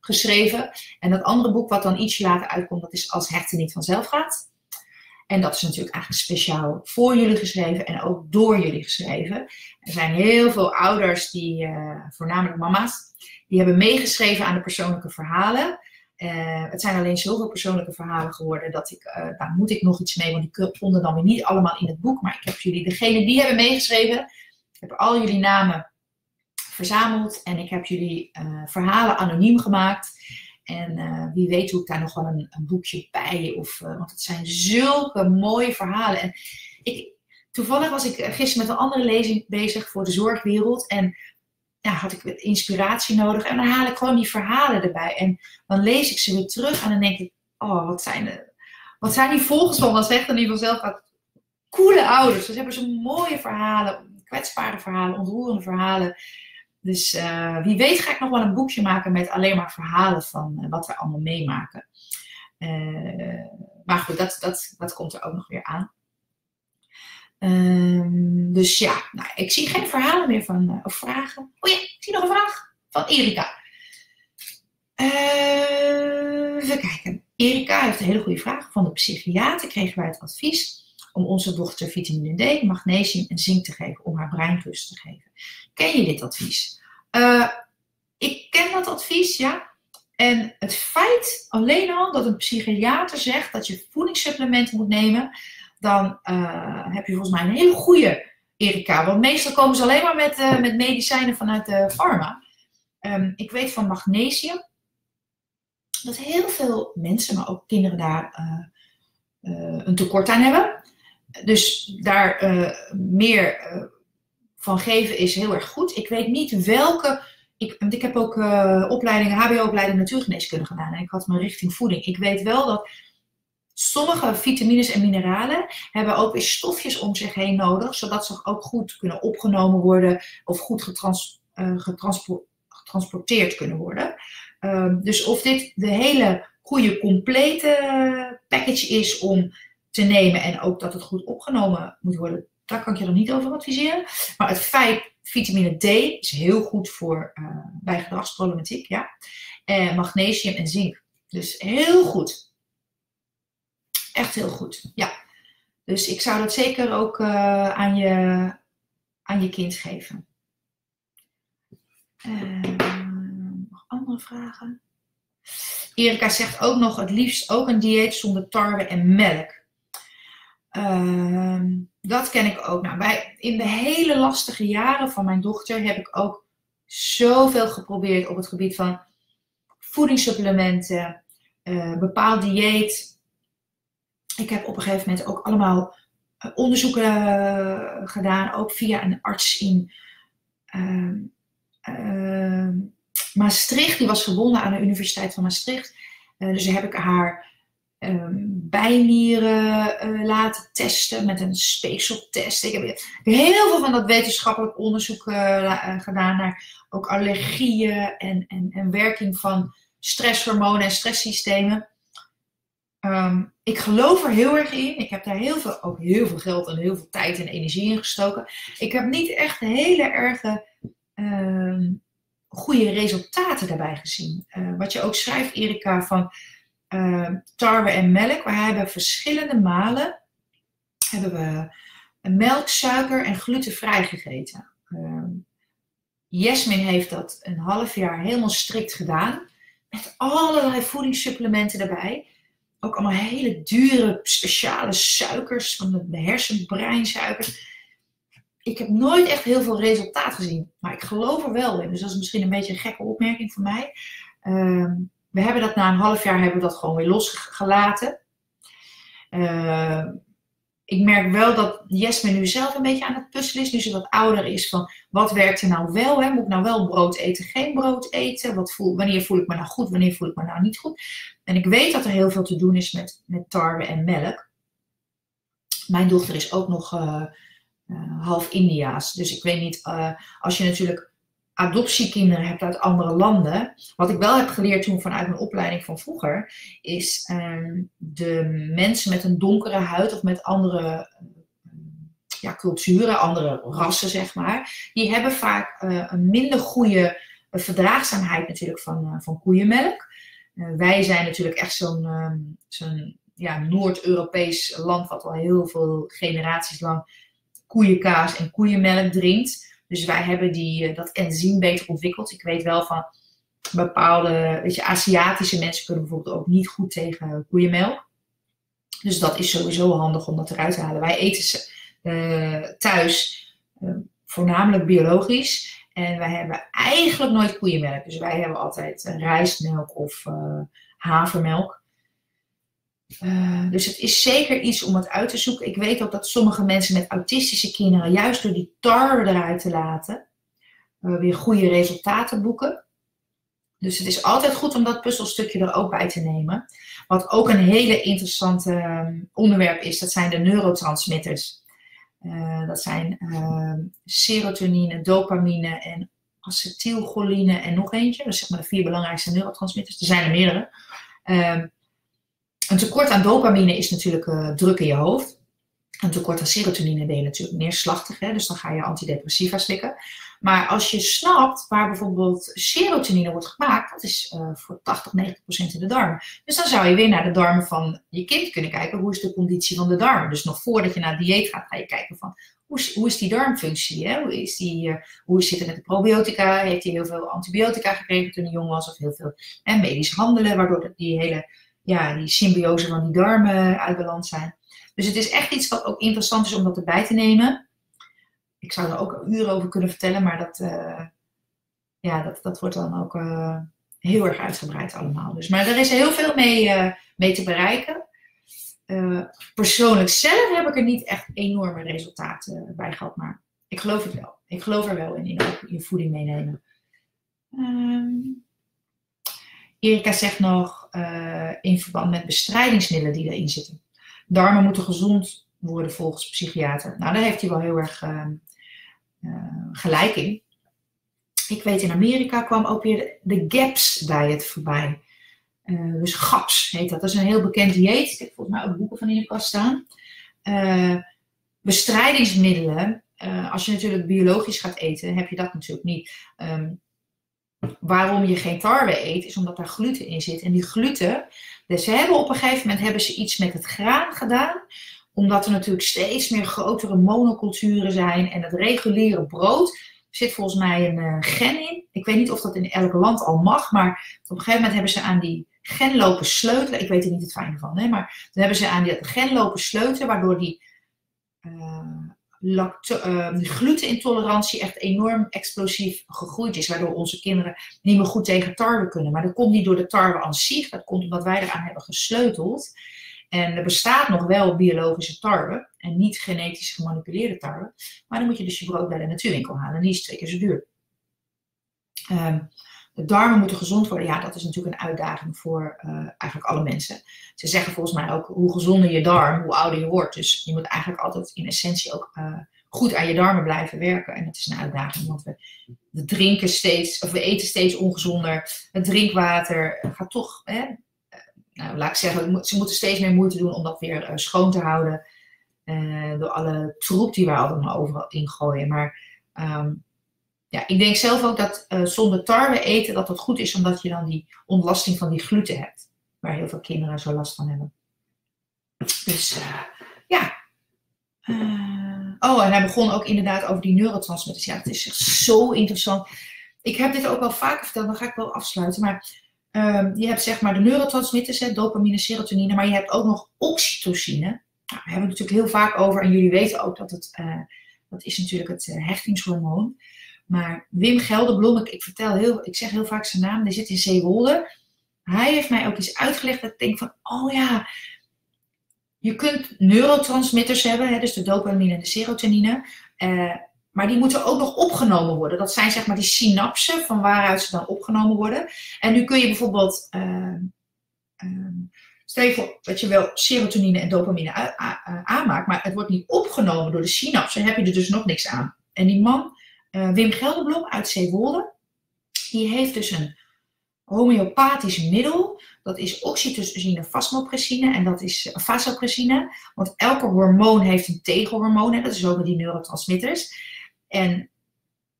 geschreven. En dat andere boek wat dan ietsje later uitkomt, dat is Als Hechten Niet Vanzelf Gaat. En dat is natuurlijk eigenlijk speciaal voor jullie geschreven en ook door jullie geschreven. Er zijn heel veel ouders, die, voornamelijk mama's, die hebben meegeschreven aan de persoonlijke verhalen. Het zijn alleen zoveel persoonlijke verhalen geworden dat ik, daar moet ik nog iets mee, want die konden dan weer niet allemaal in het boek. Maar ik heb jullie, degene die hebben meegeschreven, ik heb al jullie namen verzameld en ik heb jullie verhalen anoniem gemaakt. En wie weet doe ik daar nog wel een boekje bij. Of, want het zijn zulke mooie verhalen. En ik, toevallig was ik gisteren met een andere lezing bezig voor de zorgwereld. En ja, had ik inspiratie nodig. En dan haal ik gewoon die verhalen erbij. En dan lees ik ze weer terug. En dan denk ik, oh, wat zijn die volgers van Als Hechten Niet Vanzelf Gaat. Coole ouders. Dus hebben ze mooie verhalen. Kwetsbare verhalen. Ontroerende verhalen. Dus wie weet ga ik nog wel een boekje maken met alleen maar verhalen van wat we allemaal meemaken. Maar goed, dat komt er ook nog weer aan. Dus ja, nou, ik zie geen verhalen meer van, of vragen. Oh ja, ik zie nog een vraag van Erika. Even kijken. Erika heeft een hele goede vraag. Van de psychiater kregen wij het advies om onze dochter vitamine D, magnesium en zink te geven om haar brein rust te geven. Ken je dit advies? Ik ken dat advies, ja. En het feit alleen al dat een psychiater zegt dat je voedingssupplementen moet nemen, dan heb je volgens mij een hele goede, Erika. Want meestal komen ze alleen maar met medicijnen vanuit de pharma. Ik weet van magnesium dat heel veel mensen, maar ook kinderen daar een tekort aan hebben. Dus daar meer van geven is heel erg goed. Ik weet niet welke... Want ik heb ook HBO-opleiding natuurgeneeskunde gedaan. En ik had mijn richting voeding. Ik weet wel dat sommige vitamines en mineralen hebben ook weer stofjes om zich heen nodig. Zodat ze ook goed kunnen opgenomen worden. Of goed getransporteerd kunnen worden. Dus of dit de hele goede complete package is om te nemen en ook dat het goed opgenomen moet worden, daar kan ik je nog niet over adviseren. Maar het feit, vitamine D is heel goed voor bij gedragsproblematiek, ja. Magnesium en zink. Dus heel goed. Echt heel goed, ja. Dus ik zou dat zeker ook aan je kind geven. Nog andere vragen? Erika zegt ook nog het liefst ook een dieet zonder tarwe en melk. Dat ken ik ook. Nou, in de hele lastige jaren van mijn dochter heb ik ook zoveel geprobeerd op het gebied van voedingssupplementen, bepaald dieet. Ik heb op een gegeven moment ook allemaal onderzoeken gedaan, ook via een arts in Maastricht. Die was verbonden aan de Universiteit van Maastricht. Dus daar heb ik haar bijnieren laten testen met een speekseltest. Ik heb heel veel van dat wetenschappelijk onderzoek gedaan naar ook allergieën en werking van stresshormonen en stresssystemen. Ik geloof er heel erg in. Ik heb daar ook heel veel geld en heel veel tijd en energie in gestoken. Ik heb niet echt hele erge goede resultaten daarbij gezien. Wat je ook schrijft, Erika, van tarwe en melk. We hebben verschillende malen melk, suiker en glutenvrij gegeten. Jasmin heeft dat een half jaar helemaal strikt gedaan. Met allerlei voedingssupplementen erbij. Ook allemaal hele dure speciale suikers van de hersenbreinsuikers. Ik heb nooit echt heel veel resultaat gezien. Maar ik geloof er wel in. Dus dat is misschien een beetje een gekke opmerking van mij. We hebben dat na een half jaar gewoon weer losgelaten. Ik merk wel dat Jasmin nu zelf een beetje aan het puzzelen is. Nu ze wat ouder is van wat werkt er nou wel? Hè? Moet ik nou wel brood eten, geen brood eten? Wanneer voel ik me nou goed, wanneer voel ik me nou niet goed? En ik weet dat er heel veel te doen is met tarwe en melk. Mijn dochter is ook nog half Indiaas. Dus ik weet niet, als je natuurlijk adoptiekinderen hebt uit andere landen. Wat ik wel heb geleerd toen vanuit mijn opleiding van vroeger, is de mensen met een donkere huid of met andere culturen, andere rassen zeg maar, die hebben vaak een minder goede verdraagzaamheid natuurlijk van koeienmelk. Wij zijn natuurlijk echt zo'n Noord-Europees land wat al heel veel generaties lang koeienkaas en koeienmelk drinkt. Dus wij hebben dat enzym beter ontwikkeld. Ik weet wel van bepaalde, Aziatische mensen kunnen bijvoorbeeld ook niet goed tegen koeienmelk. Dus dat is sowieso handig om dat eruit te halen. Wij eten ze thuis voornamelijk biologisch. En wij hebben eigenlijk nooit koeienmelk. Dus wij hebben altijd rijstmelk of havermelk. Dus het is zeker iets om het uit te zoeken. Ik weet ook dat sommige mensen met autistische kinderen, juist door die tarwe eruit te laten, weer goede resultaten boeken. Dus het is altijd goed om dat puzzelstukje er ook bij te nemen. Wat ook een hele interessante onderwerp is, dat zijn de neurotransmitters. Dat zijn serotonine, dopamine en acetylcholine en nog eentje. Dat is zeg maar de 4 belangrijkste neurotransmitters. Er zijn er meerdere. Een tekort aan dopamine is natuurlijk druk in je hoofd. Een tekort aan serotonine ben je natuurlijk neerslachtig. Hè? Dus dan ga je antidepressiva slikken. Maar als je snapt waar bijvoorbeeld serotonine wordt gemaakt, dat is voor 80-90% in de darm. Dus dan zou je weer naar de darmen van je kind kunnen kijken. Hoe is de conditie van de darm? Dus nog voordat je naar het dieet gaat, ga je kijken van hoe is die darmfunctie? Hè? Hoe zit het met de probiotica? Heeft hij heel veel antibiotica gekregen toen hij jong was? Of heel veel medisch handelen, waardoor die hele die symbiose van die darmen uit balans zijn. Dus het is echt iets wat ook interessant is om dat erbij te nemen. Ik zou er ook uren over kunnen vertellen, maar dat wordt dan ook heel erg uitgebreid allemaal. Dus, maar er is heel veel mee te bereiken. Persoonlijk zelf heb ik er niet echt enorme resultaten bij gehad, maar ik geloof het wel. Ik geloof er wel in ook je voeding meenemen. Erika zegt nog in verband met bestrijdingsmiddelen die erin zitten. Darmen moeten gezond worden volgens psychiater. Nou, daar heeft hij wel heel erg gelijk in. Ik weet, in Amerika kwam ook weer de GAPS-diet voorbij. Dus GAPS heet dat. Dat is een heel bekend dieet. Ik heb volgens mij ook boeken van in de kast staan. Bestrijdingsmiddelen. Als je natuurlijk biologisch gaat eten, heb je dat natuurlijk niet. Waarom je geen tarwe eet, is omdat daar gluten in zit. En die gluten, dus ze hebben op een gegeven moment iets met het graan gedaan. Omdat er natuurlijk steeds meer grotere monoculturen zijn. En het reguliere brood zit volgens mij een gen in. Ik weet niet of dat in elk land al mag. Maar op een gegeven moment hebben ze aan die gen lopen sleutelen. Ik weet er niet het fijne van. Hè? Maar dan hebben ze aan die gen lopen sleutelen. Waardoor die glutenintolerantie echt enorm explosief gegroeid is. Waardoor onze kinderen niet meer goed tegen tarwe kunnen. Maar dat komt niet door de tarwe aan zich. Dat komt omdat wij eraan hebben gesleuteld. En er bestaat nog wel biologische tarwe. En niet genetisch gemanipuleerde tarwe. Maar dan moet je dus je brood bij de natuurwinkel halen. En die is 2 keer zo duur. De darmen moeten gezond worden. Ja, dat is natuurlijk een uitdaging voor eigenlijk alle mensen. Ze zeggen volgens mij ook, hoe gezonder je darm, hoe ouder je wordt. Dus je moet eigenlijk altijd in essentie ook goed aan je darmen blijven werken. En dat is een uitdaging, want we eten steeds ongezonder. Het drinkwater gaat toch, laat ik zeggen, ze moeten steeds meer moeite doen om dat weer schoon te houden. Door alle troep die we allemaal overal ingooien. Maar ik denk zelf ook dat zonder tarwe eten dat goed is, omdat je dan die ontlasting van die gluten hebt. Waar heel veel kinderen zo last van hebben. Dus en hij begon ook inderdaad over die neurotransmitters. Ja, het is echt zo interessant. Ik heb dit ook wel vaker verteld, dan ga ik wel afsluiten. Maar je hebt zeg maar de neurotransmitters, dopamine, serotonine. Maar je hebt ook nog oxytocine. Nou, daar hebben we het natuurlijk heel vaak over. En jullie weten ook dat het, dat is natuurlijk het hechtingshormoon. Maar Wim Gelderblom, ik zeg heel vaak zijn naam, die zit in Zeewolde. Hij heeft mij ook iets uitgelegd dat ik denk van, je kunt neurotransmitters hebben, dus de dopamine en de serotonine. Maar die moeten ook nog opgenomen worden. Dat zijn zeg maar die synapsen van waaruit ze dan opgenomen worden. En nu kun je bijvoorbeeld, stel je voor dat je wel serotonine en dopamine aanmaakt, maar het wordt niet opgenomen door de synapsen, heb je er dus nog niks aan. En die man, Wim Gelderblom uit Zeewolde, die heeft dus een homeopathisch middel. Dat is oxytocine, vasopressine. En dat is vasopressine. Want elke hormoon heeft een tegenhormoon. En dat is ook met die neurotransmitters. En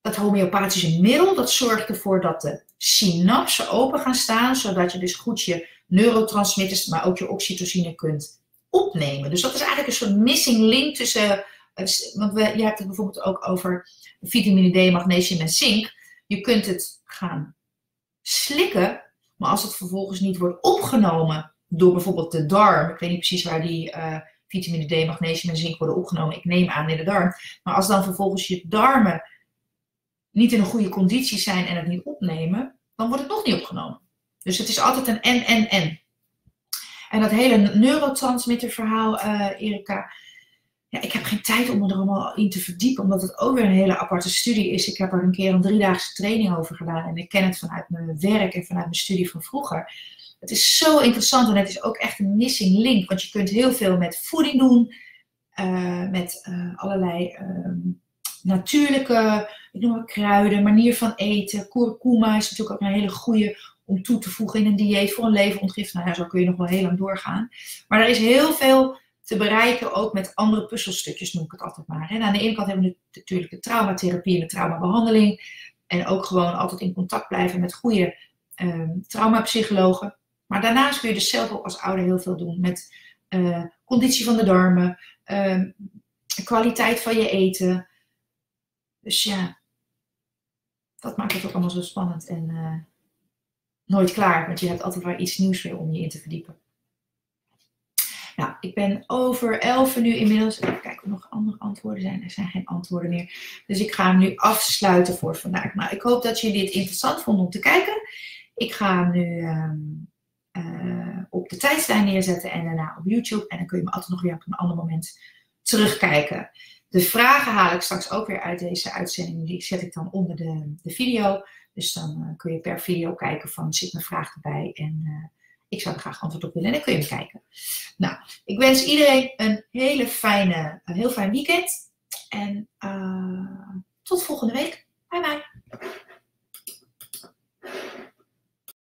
dat homeopathische middel, dat zorgt ervoor dat de synapsen open gaan staan. Zodat je dus goed je neurotransmitters, maar ook je oxytocine kunt opnemen. Dus dat is eigenlijk een soort missing link tussen... Want je hebt het bijvoorbeeld ook over vitamine D, magnesium en zink. Je kunt het gaan slikken, maar als het vervolgens niet wordt opgenomen door bijvoorbeeld de darm. Ik weet niet precies waar die vitamine D, magnesium en zink worden opgenomen. Ik neem aan in de darm. Maar als dan vervolgens je darmen niet in een goede conditie zijn en het niet opnemen, dan wordt het nog niet opgenomen. Dus het is altijd een en. En dat hele neurotransmitterverhaal, Erika... Ja, ik heb geen tijd om me er allemaal in te verdiepen, omdat het ook weer een hele aparte studie is. Ik heb er een keer een 3-daagse training over gedaan en ik ken het vanuit mijn werk en vanuit mijn studie van vroeger. Het is zo interessant en het is ook echt een missing link, want je kunt heel veel met voeding doen, met allerlei natuurlijke, ik noem het kruiden, manier van eten. Kurkuma is natuurlijk ook een hele goede om toe te voegen in een dieet voor een leverontgift. Nou ja, zo kun je nog wel heel lang doorgaan. Maar er is heel veel te bereiken, ook met andere puzzelstukjes noem ik het altijd maar. En aan de ene kant hebben we natuurlijk de traumatherapie en de traumabehandeling. En ook gewoon altijd in contact blijven met goede traumapsychologen. Maar daarnaast kun je dus zelf ook als ouder heel veel doen met conditie van de darmen, kwaliteit van je eten. Dus ja, dat maakt het ook allemaal zo spannend en nooit klaar. Want je hebt altijd wel iets nieuws weer om je in te verdiepen. Nou, ik ben over 11 nu inmiddels. Even kijken of er nog andere antwoorden zijn. Er zijn geen antwoorden meer. Dus ik ga hem nu afsluiten voor vandaag. Nou, ik hoop dat jullie het interessant vonden om te kijken. Ik ga hem nu op de tijdslijn neerzetten en daarna op YouTube. En dan kun je me altijd nog weer op een ander moment terugkijken. De vragen haal ik straks ook weer uit deze uitzending. Die zet ik dan onder de video. Dus dan kun je per video kijken van zit mijn vraag erbij en... Ik zou er graag antwoord op willen en dan kun je hem kijken. Nou, ik wens iedereen een heel fijn weekend. En tot volgende week. Bye bye.